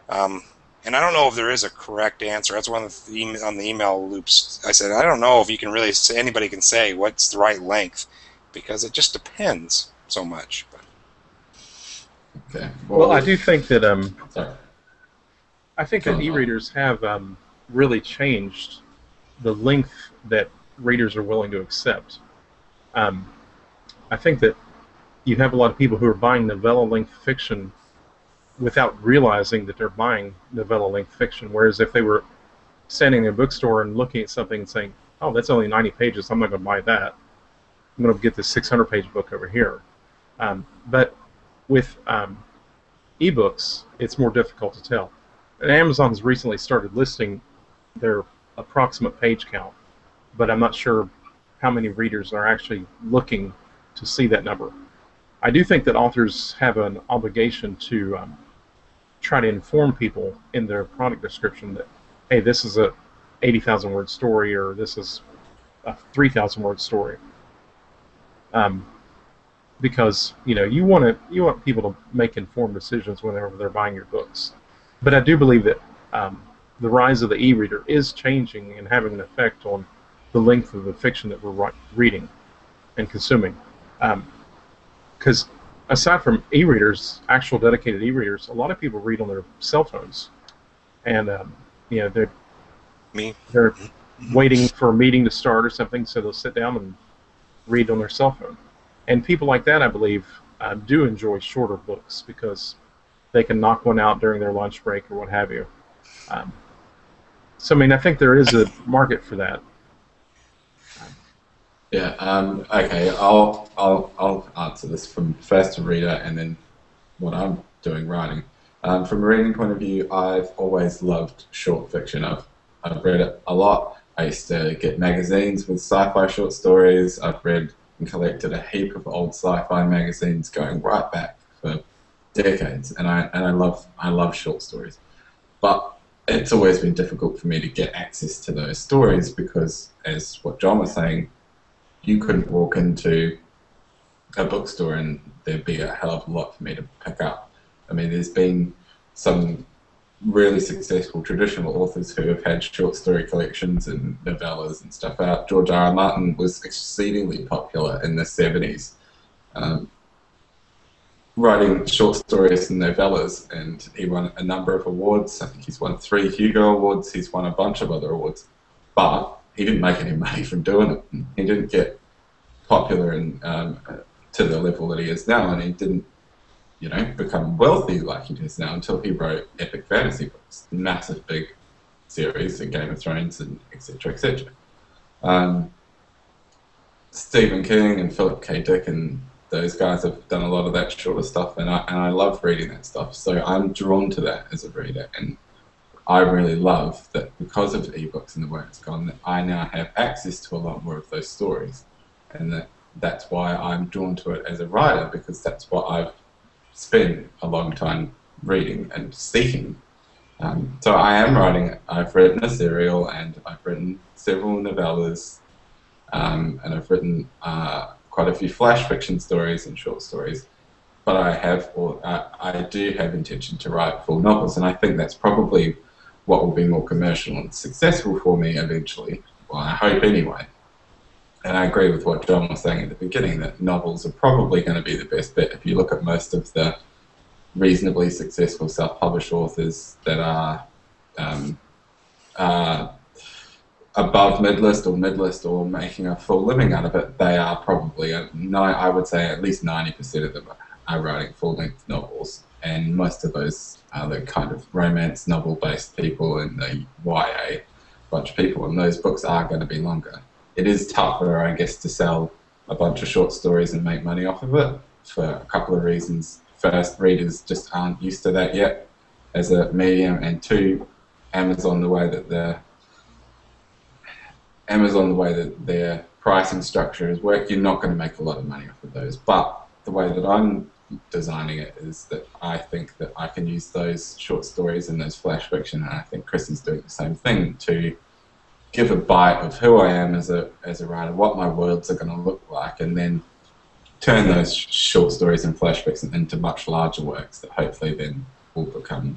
Um, And I don't know if there is a correct answer. That's one of the on the email loops. I said I don't know if you can really say, anybody can say what's the right length, because it just depends so much. But. Okay. Well, well, I do think that um, sorry. I think that e-readers have um, really changed the length that readers are willing to accept. Um, I think that you have a lot of people who are buying novella-length fiction without realizing that they're buying novella-length fiction, whereas if they were standing in a bookstore and looking at something and saying, oh, that's only ninety pages, I'm not going to buy that. I'm going to get this six hundred page book over here. Um, but with um, ebooks, it's more difficult to tell. And Amazon's recently started listing their approximate page count, but I'm not sure how many readers are actually looking to see that number. I do think that authors have an obligation to um, try to inform people in their product description that, hey, this is a eighty thousand word story, or this is a three thousand word story, um, because you know you want to you want people to make informed decisions whenever they're buying your books. But I do believe that um, the rise of the e-reader is changing and having an effect on the length of the fiction that we're reading and consuming. Because um, aside from e-readers, actual dedicated e-readers, a lot of people read on their cell phones. And, um, you know, they're, Me. they're waiting for a meeting to start or something, so they'll sit down and read on their cell phone. And people like that, I believe, uh, do enjoy shorter books because they can knock one out during their lunch break or what have you. Um, so, I mean, I think there is a market for that. Yeah. Um, okay. I'll I'll I'll answer this from first a reader and then what I'm doing writing. Um, from a reading point of view, I've always loved short fiction. I've I've read it a lot. I used to get magazines with sci-fi short stories. I've read and collected a heap of old sci-fi magazines going right back for decades, and I and I love I love short stories, but it's always been difficult for me to get access to those stories because, as what John was saying, you couldn't walk into a bookstore and there'd be a hell of a lot for me to pick up. I mean, there's been some really successful traditional authors who have had short story collections and novellas and stuff out. George R R Martin was exceedingly popular in the seventies, um, writing short stories and novellas, and he won a number of awards. I think he's won three Hugo Awards, he's won a bunch of other awards, but he didn't make any money from doing it. He didn't get popular and um, to the level that he is now, and he didn't, you know, become wealthy like he does now until he wrote epic fantasy books, massive big series, and Game of Thrones, and et cetera, et cetera. Um, Stephen King and Philip K. Dick and those guys have done a lot of that shorter stuff, and I and I love reading that stuff. So I'm drawn to that as a reader, and I really love that because of ebooks and the way it's gone, that I now have access to a lot more of those stories, and that that's why I'm drawn to it as a writer, because that's what I've spent a long time reading and seeking. Um, so I am writing. I've written a serial, and I've written several novellas, um, and I've written uh, quite a few flash fiction stories and short stories. But I have, or I, I do have intention to write full novels, and I think that's probably what will be more commercial and successful for me eventually. Well, I hope anyway. And I agree with what John was saying at the beginning, that novels are probably going to be the best bet. If you look at most of the reasonably successful self-published authors that are um, uh, above midlist or midlist or making a full living out of it, they are probably, no, I would say at least ninety percent of them are writing full-length novels. And most of those are the kind of romance novel-based people and the Y A bunch of people, and those books are going to be longer. It is tougher, I guess, to sell a bunch of short stories and make money off of it for a couple of reasons. First, readers just aren't used to that yet as a medium, and two, Amazon, the way that their Amazon, the way that their pricing structure is work, you're not going to make a lot of money off of those. But the way that I'm designing it is that I think that I can use those short stories and those flash fiction, and I think Chrissy's doing the same thing, to give a bite of who I am as a as a writer, what my worlds are going to look like, and then turn those short stories and flash fiction into much larger works that hopefully then will become,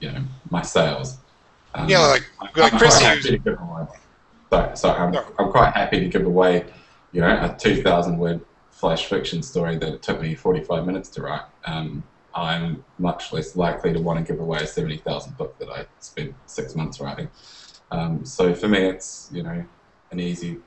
you know, my sales. Um, yeah, like, like I'm Chrissy. Quite happy to give away. Sorry, sorry, I'm, no. I'm quite happy to give away, you know, a two thousand word flash fiction story that it took me forty-five minutes to write. um, I'm much less likely to want to give away a seventy thousand book that I spent six months writing. Um, so for me, it's, you know, an easy,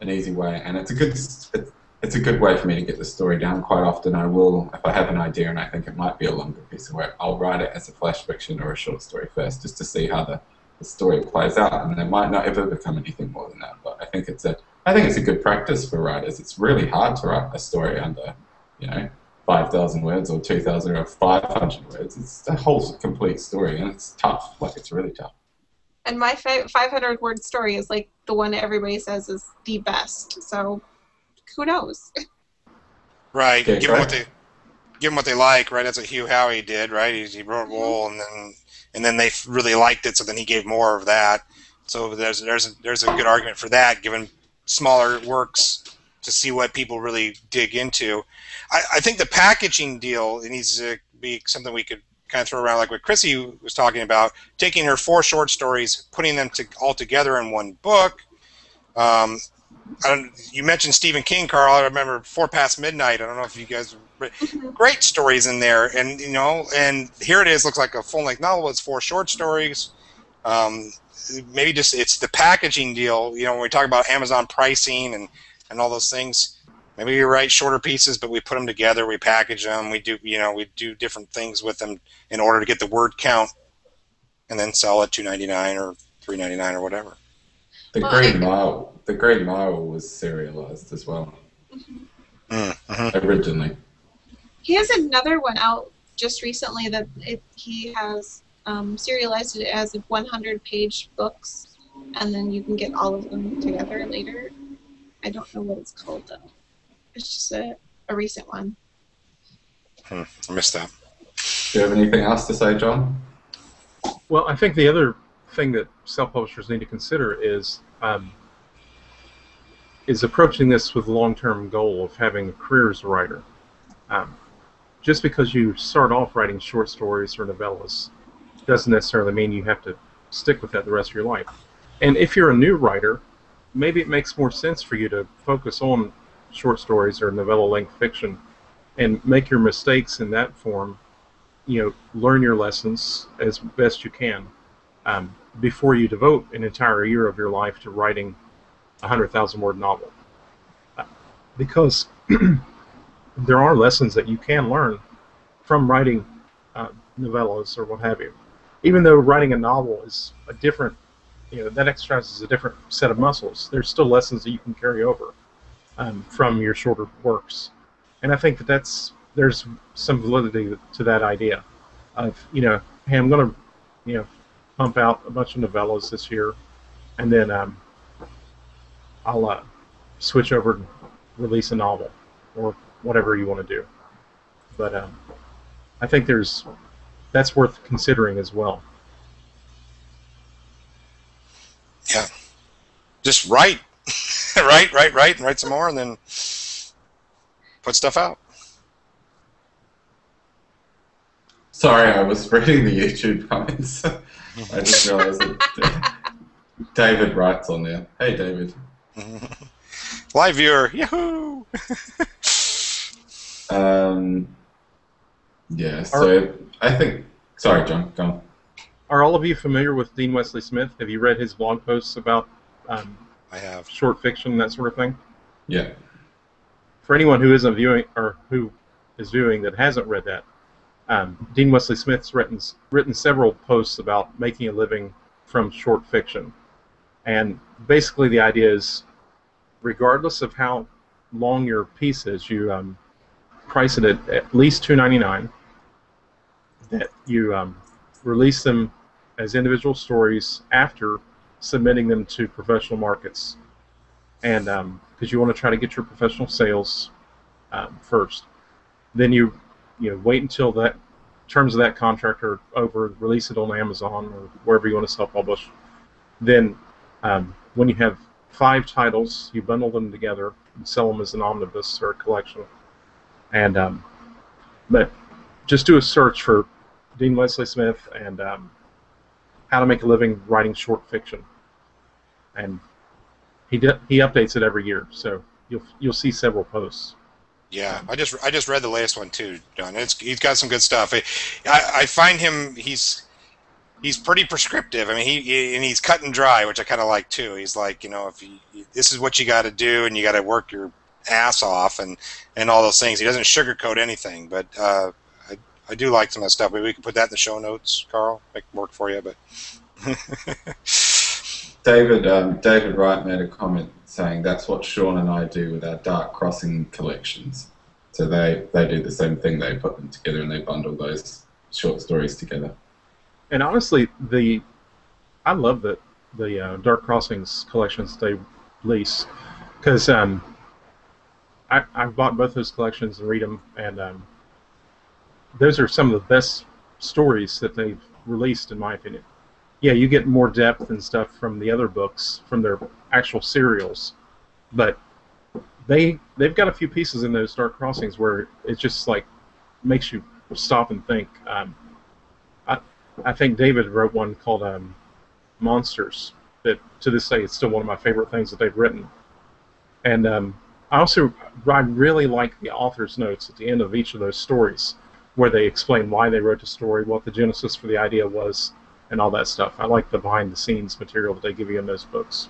an easy way, and it's a good, it's a good way for me to get the story down. Quite often, I will, if I have an idea and I think it might be a longer piece of work, I'll write it as a flash fiction or a short story first, just to see how the, the story plays out, and it might not ever become anything more than that. But I think it's a I think it's a good practice for writers. It's really hard to write a story under, you know, five thousand words or two thousand or five hundred words. It's a whole complete story, and it's tough. Like, it's really tough. And my five hundred word story is, like, the one everybody says is the best. So, who knows? Right. Yeah, give, right. Them what they, give them what they like, right? That's what Hugh Howey did, right? He, he wrote Wool, and then, and then they really liked it, so then he gave more of that. So there's, there's, a, there's a good argument for that, given smaller works, to see what people really dig into. I, I think the packaging deal, it needs to be something we could kind of throw around, like what Crissy was talking about, taking her four short stories, putting them to, all together in one book. Um, I don't, you mentioned Stephen King, Carl. I remember Four Past Midnight. I don't know if you guys, great stories in there, and you know, and here it is, looks like a full-length novel. It's four short stories. Um, maybe just it's the packaging deal. You know, when we talk about Amazon pricing and and all those things. Maybe you write shorter pieces, but we put them together, we package them, we do, you know, we do different things with them in order to get the word count, and then sell at two ninety-nine or three ninety-nine or whatever. The Great Mile, the Great Mile was serialized as well, mm-hmm. originally. He has another one out just recently that it, he has um, serialized it as one hundred page books, and then you can get all of them together later. I don't know what it's called though. It's just a, a recent one. Hmm, I missed that. Do you have anything else to say, John? Well, I think the other thing that self-publishers need to consider is um, is approaching this with the long-term goal of having a career as a writer. Um, just because you start off writing short stories or novellas doesn't necessarily mean you have to stick with that the rest of your life. And if you're a new writer, maybe it makes more sense for you to focus on short stories or novella-length fiction, and make your mistakes in that form. You know, learn your lessons as best you can um, before you devote an entire year of your life to writing a hundred thousand word novel, uh, because there are lessons that you can learn from writing uh, novellas or what have you. Even though writing a novel is a different, you know, that exercises a different set of muscles, there's still lessons that you can carry over Um, from your shorter works, and I think that that's there's some validity to that idea of, you know, hey, I'm going to, you know, pump out a bunch of novellas this year, and then um, I'll uh, switch over and release a novel or whatever you want to do. But um, I think there's that's worth considering as well. Yeah, just write. Write, write, write, and write some more, and then put stuff out. Sorry, I was reading the YouTube comments. I just realized that David writes on there. Hey, David. Live viewer, yahoo! um, yeah, so are, I think... Sorry, John, go on. Are all of you familiar with Dean Wesley Smith? Have you read his blog posts about... Um, I have short fiction, that sort of thing. Yeah. For anyone who isn't viewing or who is viewing that hasn't read that, um, Dean Wesley Smith's written written several posts about making a living from short fiction, and basically the idea is, regardless of how long your piece is, you um, price it at at least two ninety-nine. That you um, release them as individual stories after submitting them to professional markets, and because um, you want to try to get your professional sales um, first, then you you know, wait until that terms of that contract are over, release it on Amazon or wherever you want to self-publish. Then, um, when you have five titles, you bundle them together and sell them as an omnibus or a collection. And um, but just do a search for Dean Wesley Smith and um, how to make a living writing short fiction. And he d he updates it every year, so you'll you'll see several posts. Yeah, I just I just read the latest one too, John. It's he's got some good stuff. I I find him he's he's pretty prescriptive. I mean, he and he's cut and dry, which I kind of like too. He's like, you know, if you, this is what you got to do, and you got to work your ass off, and and all those things. He doesn't sugarcoat anything, but. Uh, I do like some of that stuff. Maybe we can put that in the show notes, Carl. Make it work for you, but David um, David Wright made a comment saying that's what Sean and I do with our Dark Crossing collections. So they they do the same thing. They put them together and they bundle those short stories together. And honestly, the I love the the uh, Dark Crossings collections they release, because um, I I've bought both those collections and read them, and um, those are some of the best stories that they've released, in my opinion. Yeah, you get more depth and stuff from the other books, from their actual serials, but they they've got a few pieces in those Dark Crossings where it just like makes you stop and think. Um, I think David wrote one called um, Monsters, that to this day it's still one of my favorite things that they've written. And um, I also I really like the author's notes at the end of each of those stories, where they explain why they wrote the story, what the genesis for the idea was, and all that stuff. I like the behind-the-scenes material that they give you in those books.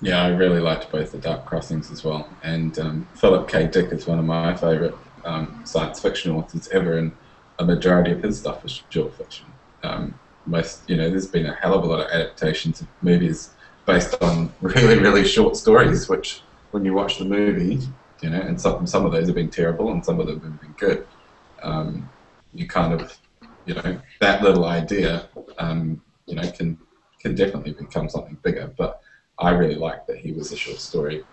Yeah, I really liked both the Dark Crossings as well. And um, Philip K. Dick is one of my favourite um, science fiction authors ever, and a majority of his stuff is dual fiction. Um, most, you know, there's been a hell of a lot of adaptations of movies based on really, really short stories, which, when you watch the movie, you know, and some, some of those have been terrible and some of them have been good. Um, you kind of, you know, that little idea, um, you know, can can definitely become something bigger. But I really like that he was a short story,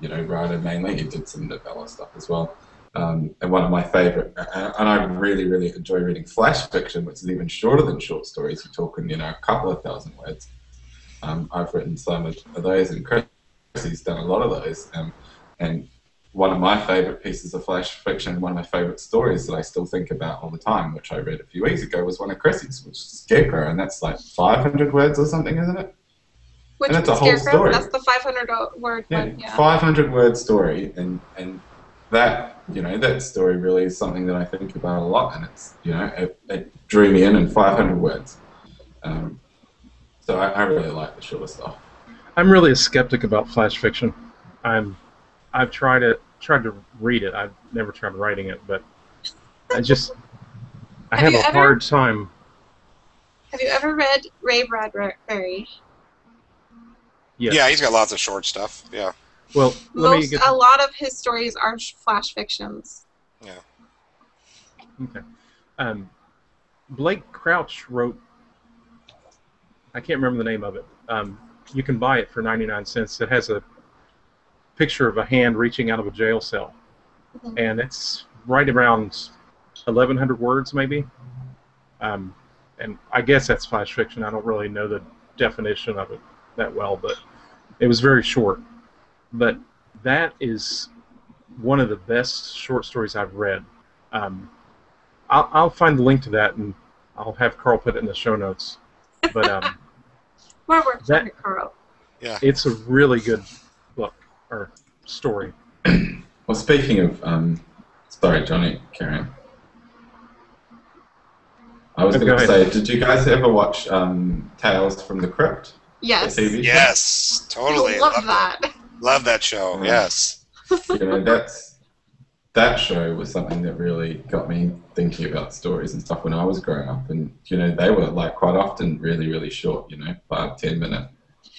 you know, writer mainly. He did some novella stuff as well. Um, and one of my favourite, and I really, really enjoy reading flash fiction, which is even shorter than short stories. We're talking, you know, a couple of thousand words. Um, I've written some of those, and Chrissy's done a lot of those. Um, and one of my favourite pieces of flash fiction, one of my favourite stories that I still think about all the time, which I read a few weeks ago, was one of Chrissy's, which is Scarecrow, and that's like five hundred words or something, isn't it? Which and that's a whole story. That's the five hundred word yeah, one, yeah. five hundred word story, and, and that, you know, that story really is something that I think about a lot, and it's, you know, it, it drew me in in five hundred words. Um, so I, I really like the shorter stuff. I'm really a skeptic about flash fiction. I'm, I've tried it. Tried to read it. I've never tried writing it, but I just I have, have a ever, hard time. Have you ever read Ray Bradbury? Yes. Yeah, he's got lots of short stuff. Yeah. Well, let Most, me get... a lot of his stories are flash fictions. Yeah. Okay. Um, Blake Crouch wrote. I can't remember the name of it. Um, you can buy it for ninety-nine cents. It has a picture of a hand reaching out of a jail cell, mm-hmm. and it's right around eleven hundred words, maybe. Um, and I guess that's flash fiction. I don't really know the definition of it that well, but it was very short. But that is one of the best short stories I've read. Um, I'll, I'll find the link to that, and I'll have Carl put it in the show notes. But um, more work for you, Carl. Yeah, it's a really good book. Or story. Well, speaking of, um, sorry, Johnny, carry on. I was going to say, did you guys ever watch um, Tales from the Crypt? Yes. The T V show? Yes, totally. Love, love that. that. Love that show. Yeah. Yes. You know, that's that show was something that really got me thinking about stories and stuff when I was growing up, and you know, they were like quite often really, really short. You know, five, ten minute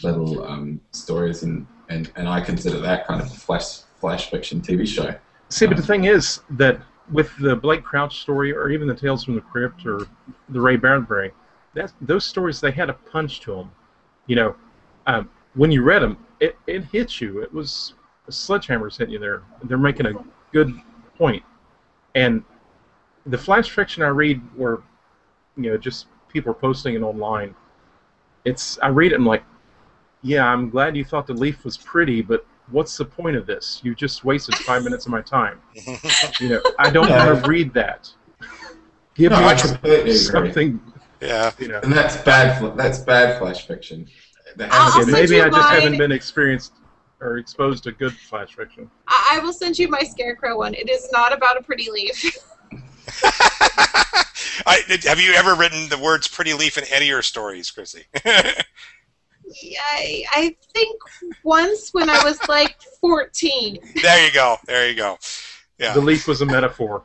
little um, stories and. And, and I consider that kind of a flash, flash fiction T V show. See, but um, the thing is that with the Blake Crouch story, or even the Tales from the Crypt, or the Ray Bradbury, that, those stories, they had a punch to them. You know, um, when you read them, it, it hit you. It was sledgehammers hitting you there. They're making a good point. And the flash fiction I read where, you know, just people are posting it online, it's I read it and I'm like, yeah, I'm glad you thought the leaf was pretty, but what's the point of this? You just wasted five minutes of my time. You know, I don't yeah. want to read that. Give no, me something. Yeah, you know. And that's bad. That's bad flash fiction. That I'll, I'll maybe I just my... haven't been experienced or exposed to good flash fiction. I, I will send you my Scarecrow one. It is not about a pretty leaf. I, have you ever written the words "pretty leaf" in any of your stories, Chrissy? Yeah, I, I think once when I was like fourteen. There you go. There you go. Yeah. The leaf was a metaphor.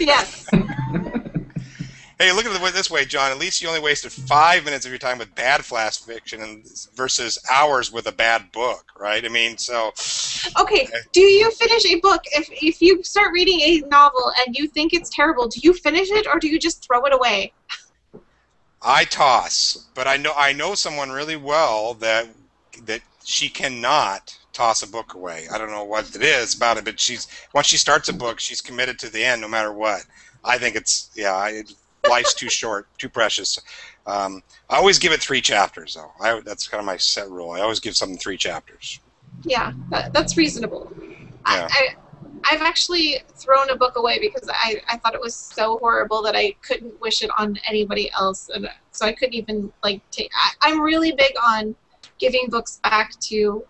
Yes. Hey, look at it this way, John. At least you only wasted five minutes of your time with bad flash fiction and versus hours with a bad book, right? I mean, so. Okay. Do you finish a book? If if you start reading a novel and you think it's terrible, do you finish it or do you just throw it away? I toss, but I know I know someone really well that that she cannot toss a book away. I don't know what it is about it, but she's once she starts a book, she's committed to the end no matter what. I think it's yeah, I, life's too short, too precious. Um, I always give it three chapters though. I, that's kind of my set rule. I always give something three chapters. Yeah, that, that's reasonable. Yeah. I, I I've actually thrown a book away because I, I thought it was so horrible that I couldn't wish it on anybody else. And so I couldn't even, like, take... I, I'm really big on giving books back to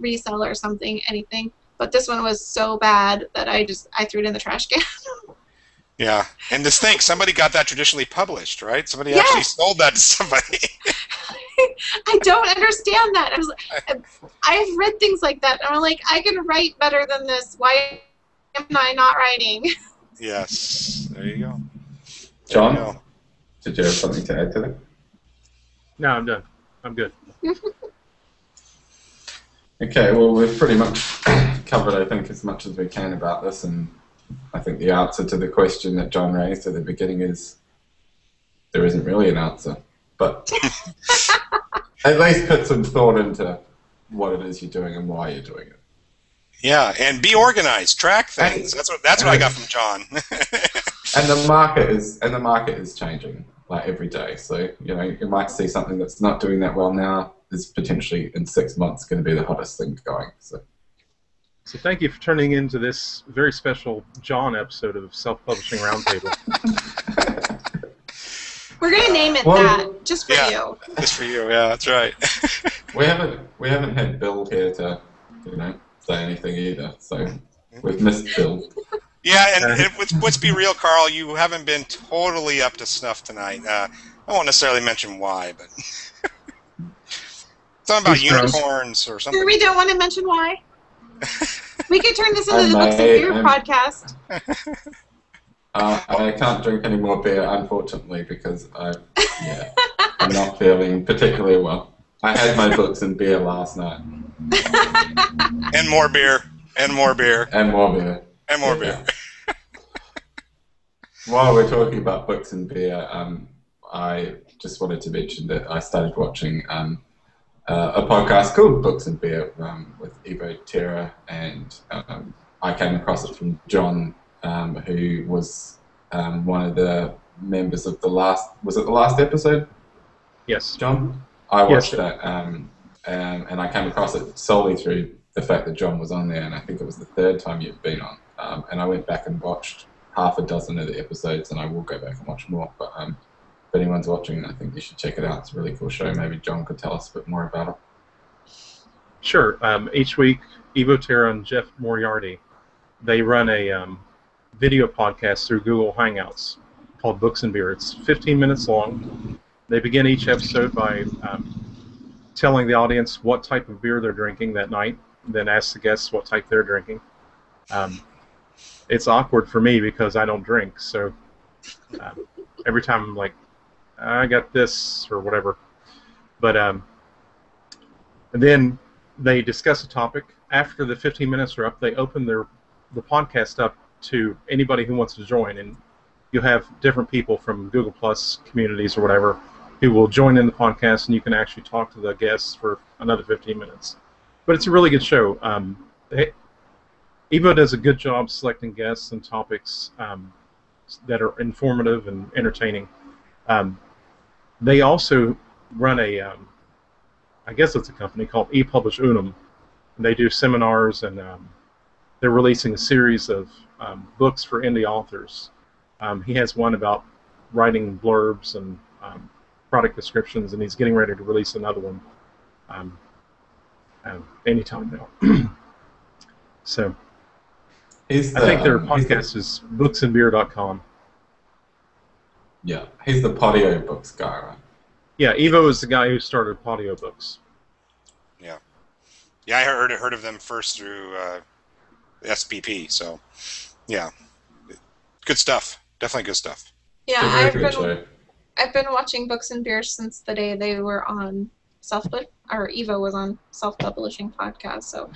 resell or something, anything. But this one was so bad that I just, I threw it in the trash can. Yeah. And this thing, somebody got that traditionally published, right? Somebody yes. actually sold that to somebody. I don't understand that. I was, I've read things like that, and I'm like, I can write better than this. Why am I not writing? Yes. There you go. John, there you go. Did you have something to add to that? No, I'm done. I'm good. Okay, well, we've pretty much covered, I think, as much as we can about this, and I think the answer to the question that John raised at the beginning is there isn't really an answer, but at least put some thought into what it is you're doing and why you're doing it. Yeah, and be organized, track things. And, that's what that's what I got from John. and the market is and the market is changing like every day, so you know you might see something that's not doing that well now. Is potentially in six months going to be the hottest thing going. So, so thank you for turning into this very special John episode of Self Publishing Roundtable. We're going to name it well, that just for yeah, you. Just for you, yeah, that's right. we haven't we haven't had Bill here to you know say anything either, so we've missed Bill. Yeah, and, and let's, let's be real, Carl. You haven't been totally up to snuff tonight. Uh, I won't necessarily mention why, but. Something about unicorns or something. We don't want to mention why. We could turn this into the Books and Beer podcast. Uh, I can't drink any more beer, unfortunately, because I, yeah, I'm not feeling particularly well. I had my books and beer last night. And more beer. And more beer. And more beer. And more beer. Yeah. While we're talking about books and beer, um, I just wanted to mention that I started watching... Um, Uh, a podcast called Books and Beer um, with Evo Terra, and um, I came across it from John, um, who was um, one of the members of the last, was it the last episode? Yes. John? I watched yes. that, um, and, and I came across it solely through the fact that John was on there, and I think it was the third time you've been on, um, and I went back and watched half a dozen of the episodes, and I will go back and watch more, but... Um, if anyone's watching, I think you should check it out. It's a really cool show. Maybe John could tell us a bit more about it. Sure. Um, each week, Evo Terra and Jeff Moriarty, they run a um, video podcast through Google Hangouts called Books and Beer. It's fifteen minutes long. They begin each episode by um, telling the audience what type of beer they're drinking that night, then ask the guests what type they're drinking. Um, it's awkward for me because I don't drink, so uh, every time I'm like, I got this, or whatever. But um, and then they discuss a topic. After the fifteen minutes are up, they open their the podcast up to anybody who wants to join. And you'll have different people from Google Plus communities or whatever who will join in the podcast, and you can actually talk to the guests for another fifteen minutes. But it's a really good show. Um, they, Evo does a good job selecting guests and topics um, that are informative and entertaining. Um, They also run a, um, I guess it's a company called ePublish Unum. And they do seminars, and um, they're releasing a series of um, books for indie authors. Um, he has one about writing blurbs and um, product descriptions, and he's getting ready to release another one um, um, anytime now. So is the, I think their um, podcast is, the... is books and beer dot com. Yeah, he's the Podio Books guy, right? Yeah, Evo is the guy who started Podio Books. Yeah, yeah, I heard heard of them first through uh, S P P. So, yeah, good stuff. Definitely good stuff. Yeah, I've been show. I've been watching Books and Beer since the day they were on self or Evo was on Self Publishing Podcast. So,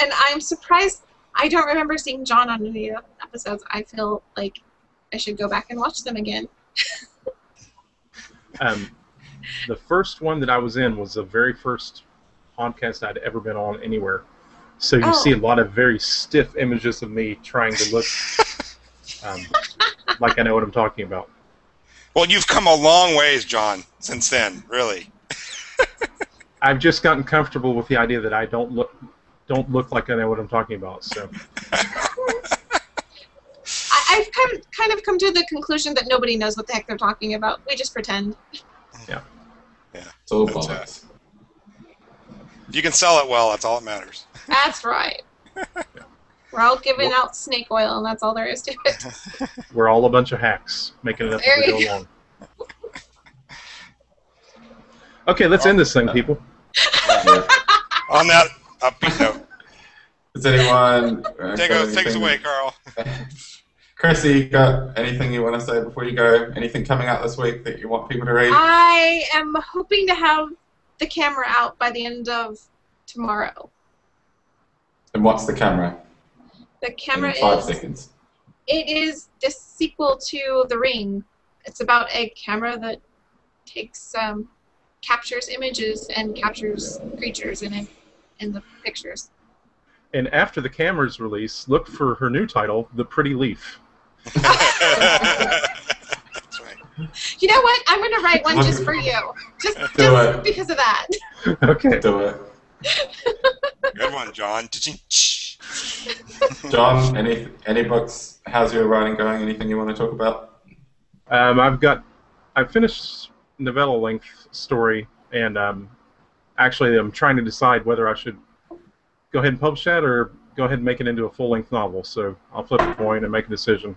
and I'm surprised I don't remember seeing John on any of the episodes. I feel like I should go back and watch them again. um, the first one that I was in was the very first podcast I'd ever been on anywhere. So you oh. see a lot of very stiff images of me trying to look um, like I know what I'm talking about. Well, you've come a long ways, John, since then, really. I've just gotten comfortable with the idea that I don't look don't look like I know what I'm talking about. So come, kind of come to the conclusion that nobody knows what the heck they're talking about. We just pretend. Yeah. Yeah. So fantastic. If you can sell it well, that's all that matters. That's right. We're all giving well, out snake oil, and that's all there is to it. We're all a bunch of hacks, making it up as we go along. Okay, let's end this thing, people. On that upbeat note. Does anyone... Take things anything? away, Carl. Crissy, you got anything you want to say before you go? Anything coming out this week that you want people to read? I am hoping to have The Camera out by the end of tomorrow. And what's The Camera? The Camera is... Five seconds. It is the sequel to The Ring. It's about a camera that takes... Um, captures images and captures creatures in it, in the pictures. And after The Camera's release, look for her new title, The Pretty Leaf. That's right. You know what? I'm going to write one just for you. Just, just because of that. Okay. Do it. Good one, John. John, any, any books? How's your writing going? Anything you want to talk about? Um, I've got... I've finished... novella-length story, and um, actually I'm trying to decide whether I should go ahead and publish that or go ahead and make it into a full-length novel, so I'll flip a coin and make a decision.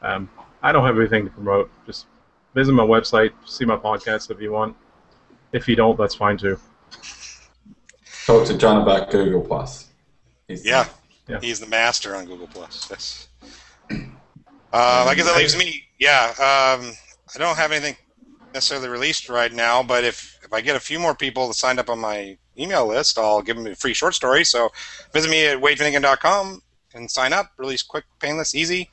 Um, I don't have anything to promote. Just visit my website, see my podcast if you want. If you don't, that's fine, too. Talk to John about Google Plus. Yeah, yeah, he's the master on Google Plus. Yes. Uh, I guess that leaves me, yeah, um, I don't have anything necessarily released right now, but if, if I get a few more people that signed up on my email list, I'll give them a free short story. So visit me at wade finnegan dot com and sign up. Release quick, painless, easy,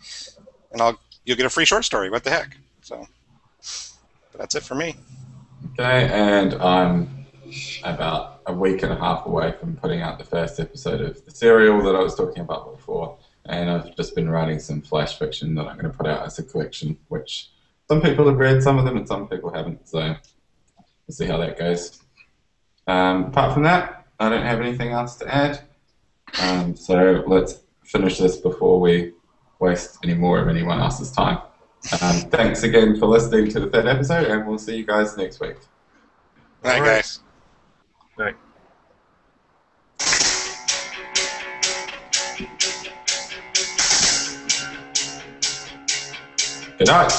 and I'll you'll get a free short story. What the heck? So but that's it for me. Okay, and I'm about a week and a half away from putting out the first episode of the serial that I was talking about before, and I've just been writing some flash fiction that I'm going to put out as a collection, which some people have read some of them and some people haven't, so we'll see how that goes. Um, apart from that, I don't have anything else to add, um, so let's finish this before we waste any more of anyone else's time. Um, thanks again for listening to the third episode, and we'll see you guys next week. All right, guys. All right. Good night.